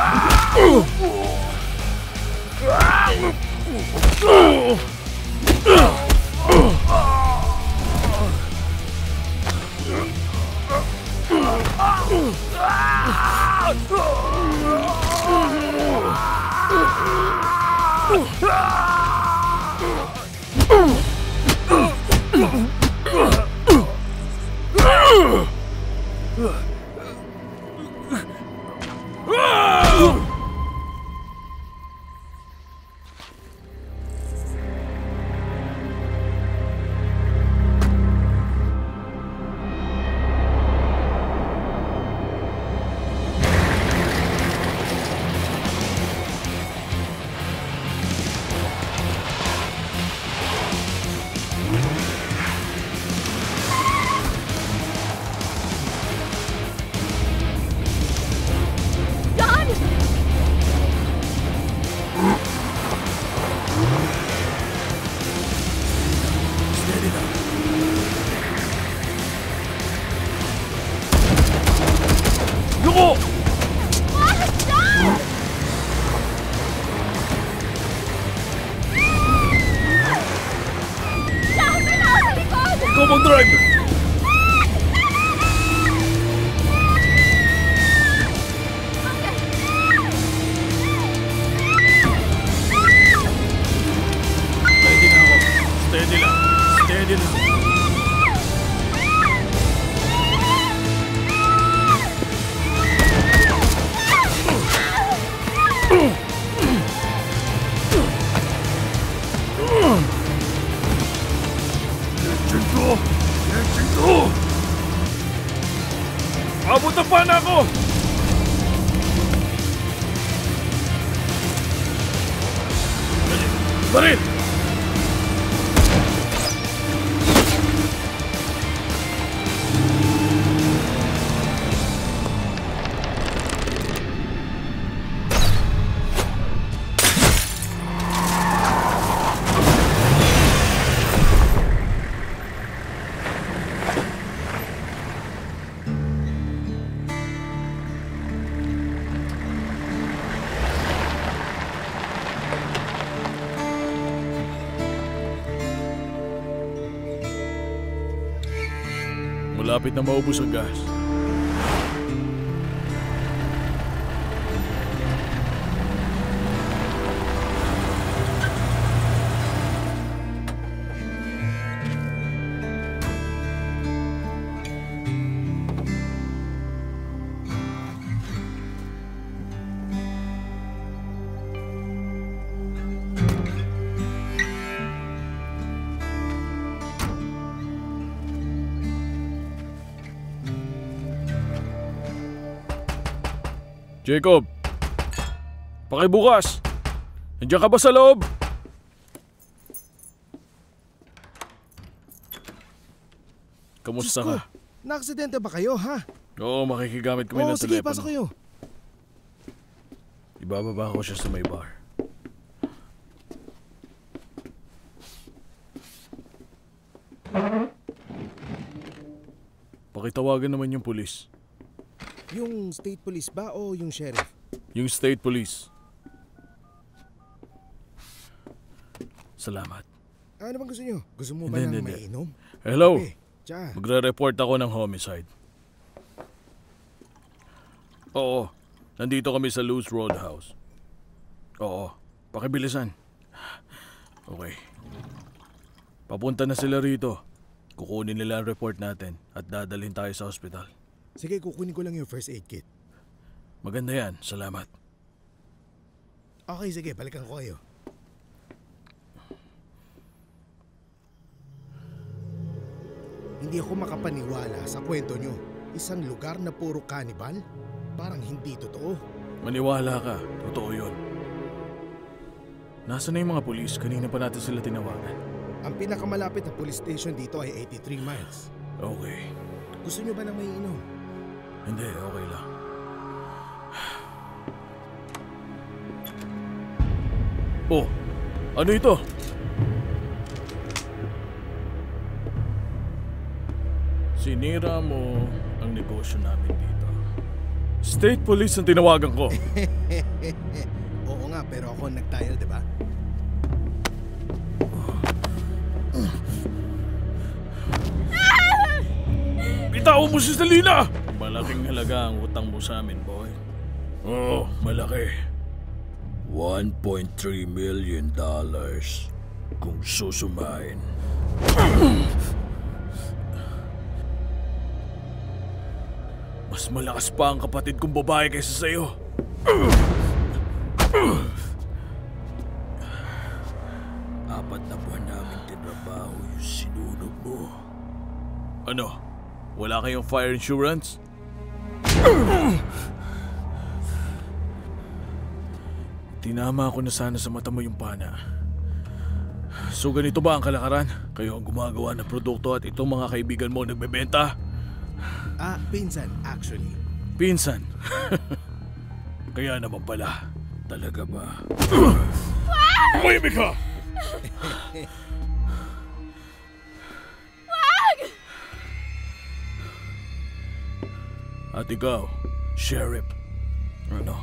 Ah! Malapit na maubos ang gas. Jacob, pakibukas! Nandiyan ka ba sa loob? Kamusta ka? Naaksidente ba kayo, ha? Oo, makikigamit kami ng telepono. Sige, pasok kayo. Ibababa ko siya sa may bar. Pakitawagan naman yung pulis. Yung state police ba o yung sheriff? Yung state police. Salamat. Ano bang gusto nyo? Gusto mo ba nang mainom? Hello. Magre-report ako ng homicide. Oo. Nandito kami sa Loose Roadhouse. Oo. Pakibilisan. Okay. Papunta na sila rito. Kukunin nila ang report natin at dadalhin tayo sa hospital. Sige, kukunin ko lang yung first aid kit. Maganda yan, salamat. Okay, sige, balikan ko kayo. Hindi ako makapaniwala sa kwento nyo. Isang lugar na puro kanibal? Parang hindi totoo. Maniwala ka, totoo yun. Nasaan na yung mga polis? Kanina pa natin sila tinawagan. Ang pinakamalapit na police station dito ay 83 miles. Okay. Gusto nyo ba na may inom? Hindi, okay lang. Oh, ano ito? Sinira mo ang negosyo namin dito. State Police ang tinawagan ko. Oo nga, pero ako nagtayal, di ba? Itao mo si Selena! Malaking halaga ang utang mo sa amin, boy. Oo, malaki. $1.3 million kung susumain. Mas malakas pa ang kapatid kong babae kaysa sa'yo. Apat na buwan namin tinrabaho yung sinunog mo. Ano? Wala kayong fire insurance? Tinama ako na sana sa mata mo yung pana. So ganito ba ang kalakaran? Kayo ang gumagawa ng produkto at itong mga kaibigan mo nagbebenta? Ah, pinsan, actually. Pinsan? Kaya naman pala. Talaga ba? Maybe ka! Wag! At ikaw, Sheriff. Ano?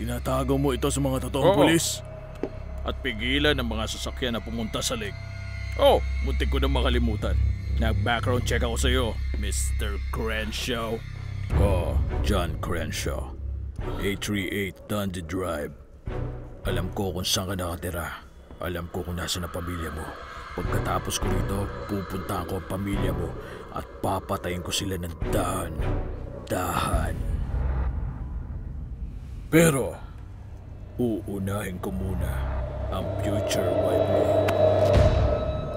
Tinatago mo ito sa mga totoong pulis? At pigilan ang mga sasakyan na pumunta sa lake. Oh, muntik ko na makalimutan. Nag-background check ako sa'yo, Mr. Crenshaw. Oh, John Crenshaw. 838 Dundee Drive. Alam ko kung saan ka nakatira. Alam ko kung nasaan ang pamilya mo. Pagkatapos ko rito, pupuntahan ko ang pamilya mo at papatayin ko sila ng dahan. Pero, uunahin ko muna ang future wife mo.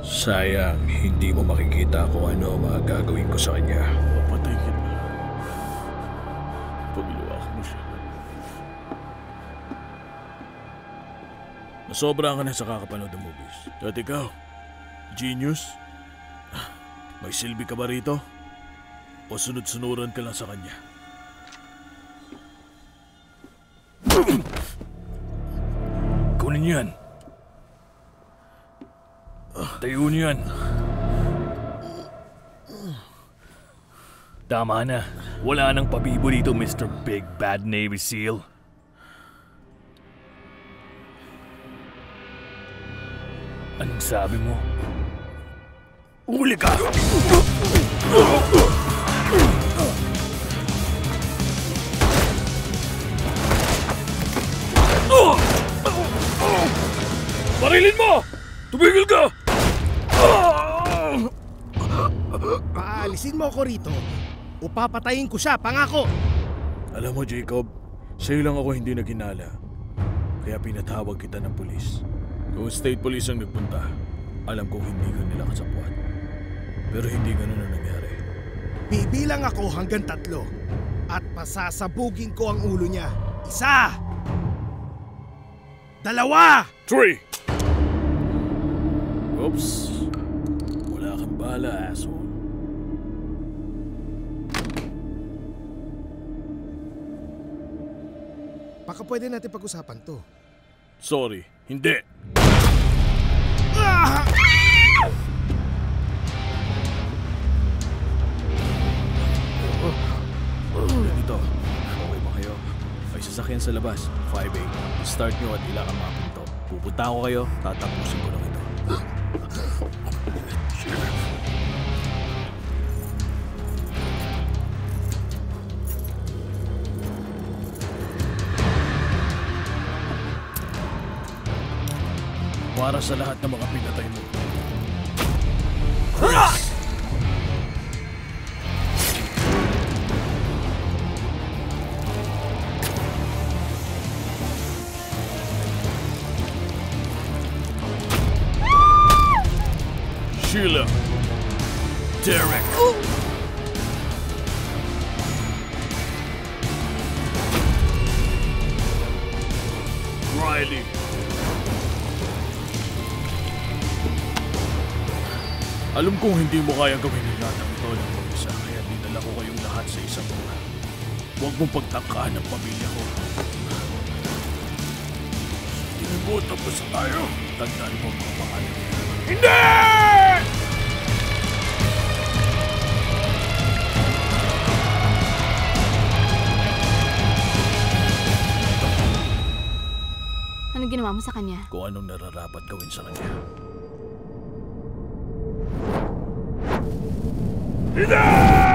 Sayang, hindi mo makikita kung ano ang mga gagawin ko sa kanya. Papatay kita. Pagluwak mo siya. Nasobra ka na sa kakapanood ng movies. At ikaw, genius? May silbi ka ba rito? O sunod-sunuran ka lang sa kanya? Kunin yan. Tayo niyan. Tama na. Wala nang pabibo dito, Mr. Big Bad Navy SEAL. Anong sabi mo? Huli ka! Barilin mo! Tumigil ka! Paalisin mo ako rito o papatayin ko siya, pangako! Alam mo, Jacob, sa'yo lang ako hindi naghinala. Kaya pinatawag kita ng pulis. Kung state police ang nagpunta, alam kong hindi ka nila kasapuan. Pero hindi ganun ang nangyari. Bibilang ako hanggang 3 at pasasabugin ko ang ulo niya. 1, 2, 3! Oops! Wala kang bala, asshole. Baka pwede natin pag-usapan to. Sorry, hindi! Dito, okay ba kayo? May sasakyan sa labas, 5A. Start nyo at ilang ang mga pinto. Pupunta ako kayo, tatapusin ko lang ito. Para sa lahat ng mga pinatay mo. Chris! Sheila, Derek, Riley, alam kong hindi mo kaya gawin ng lahat ng ito ng mag-isa, kaya dinala ko kayong lahat sa isang mula. Huwag mong pagtangkaan ang pamilya ko. Hindi mo, tapos tayo. Tandaan mo ang mga pangalan. Hindi! Anong ginawa mo sa kanya? Kung anong nararapat gawin sa kanya. Ina!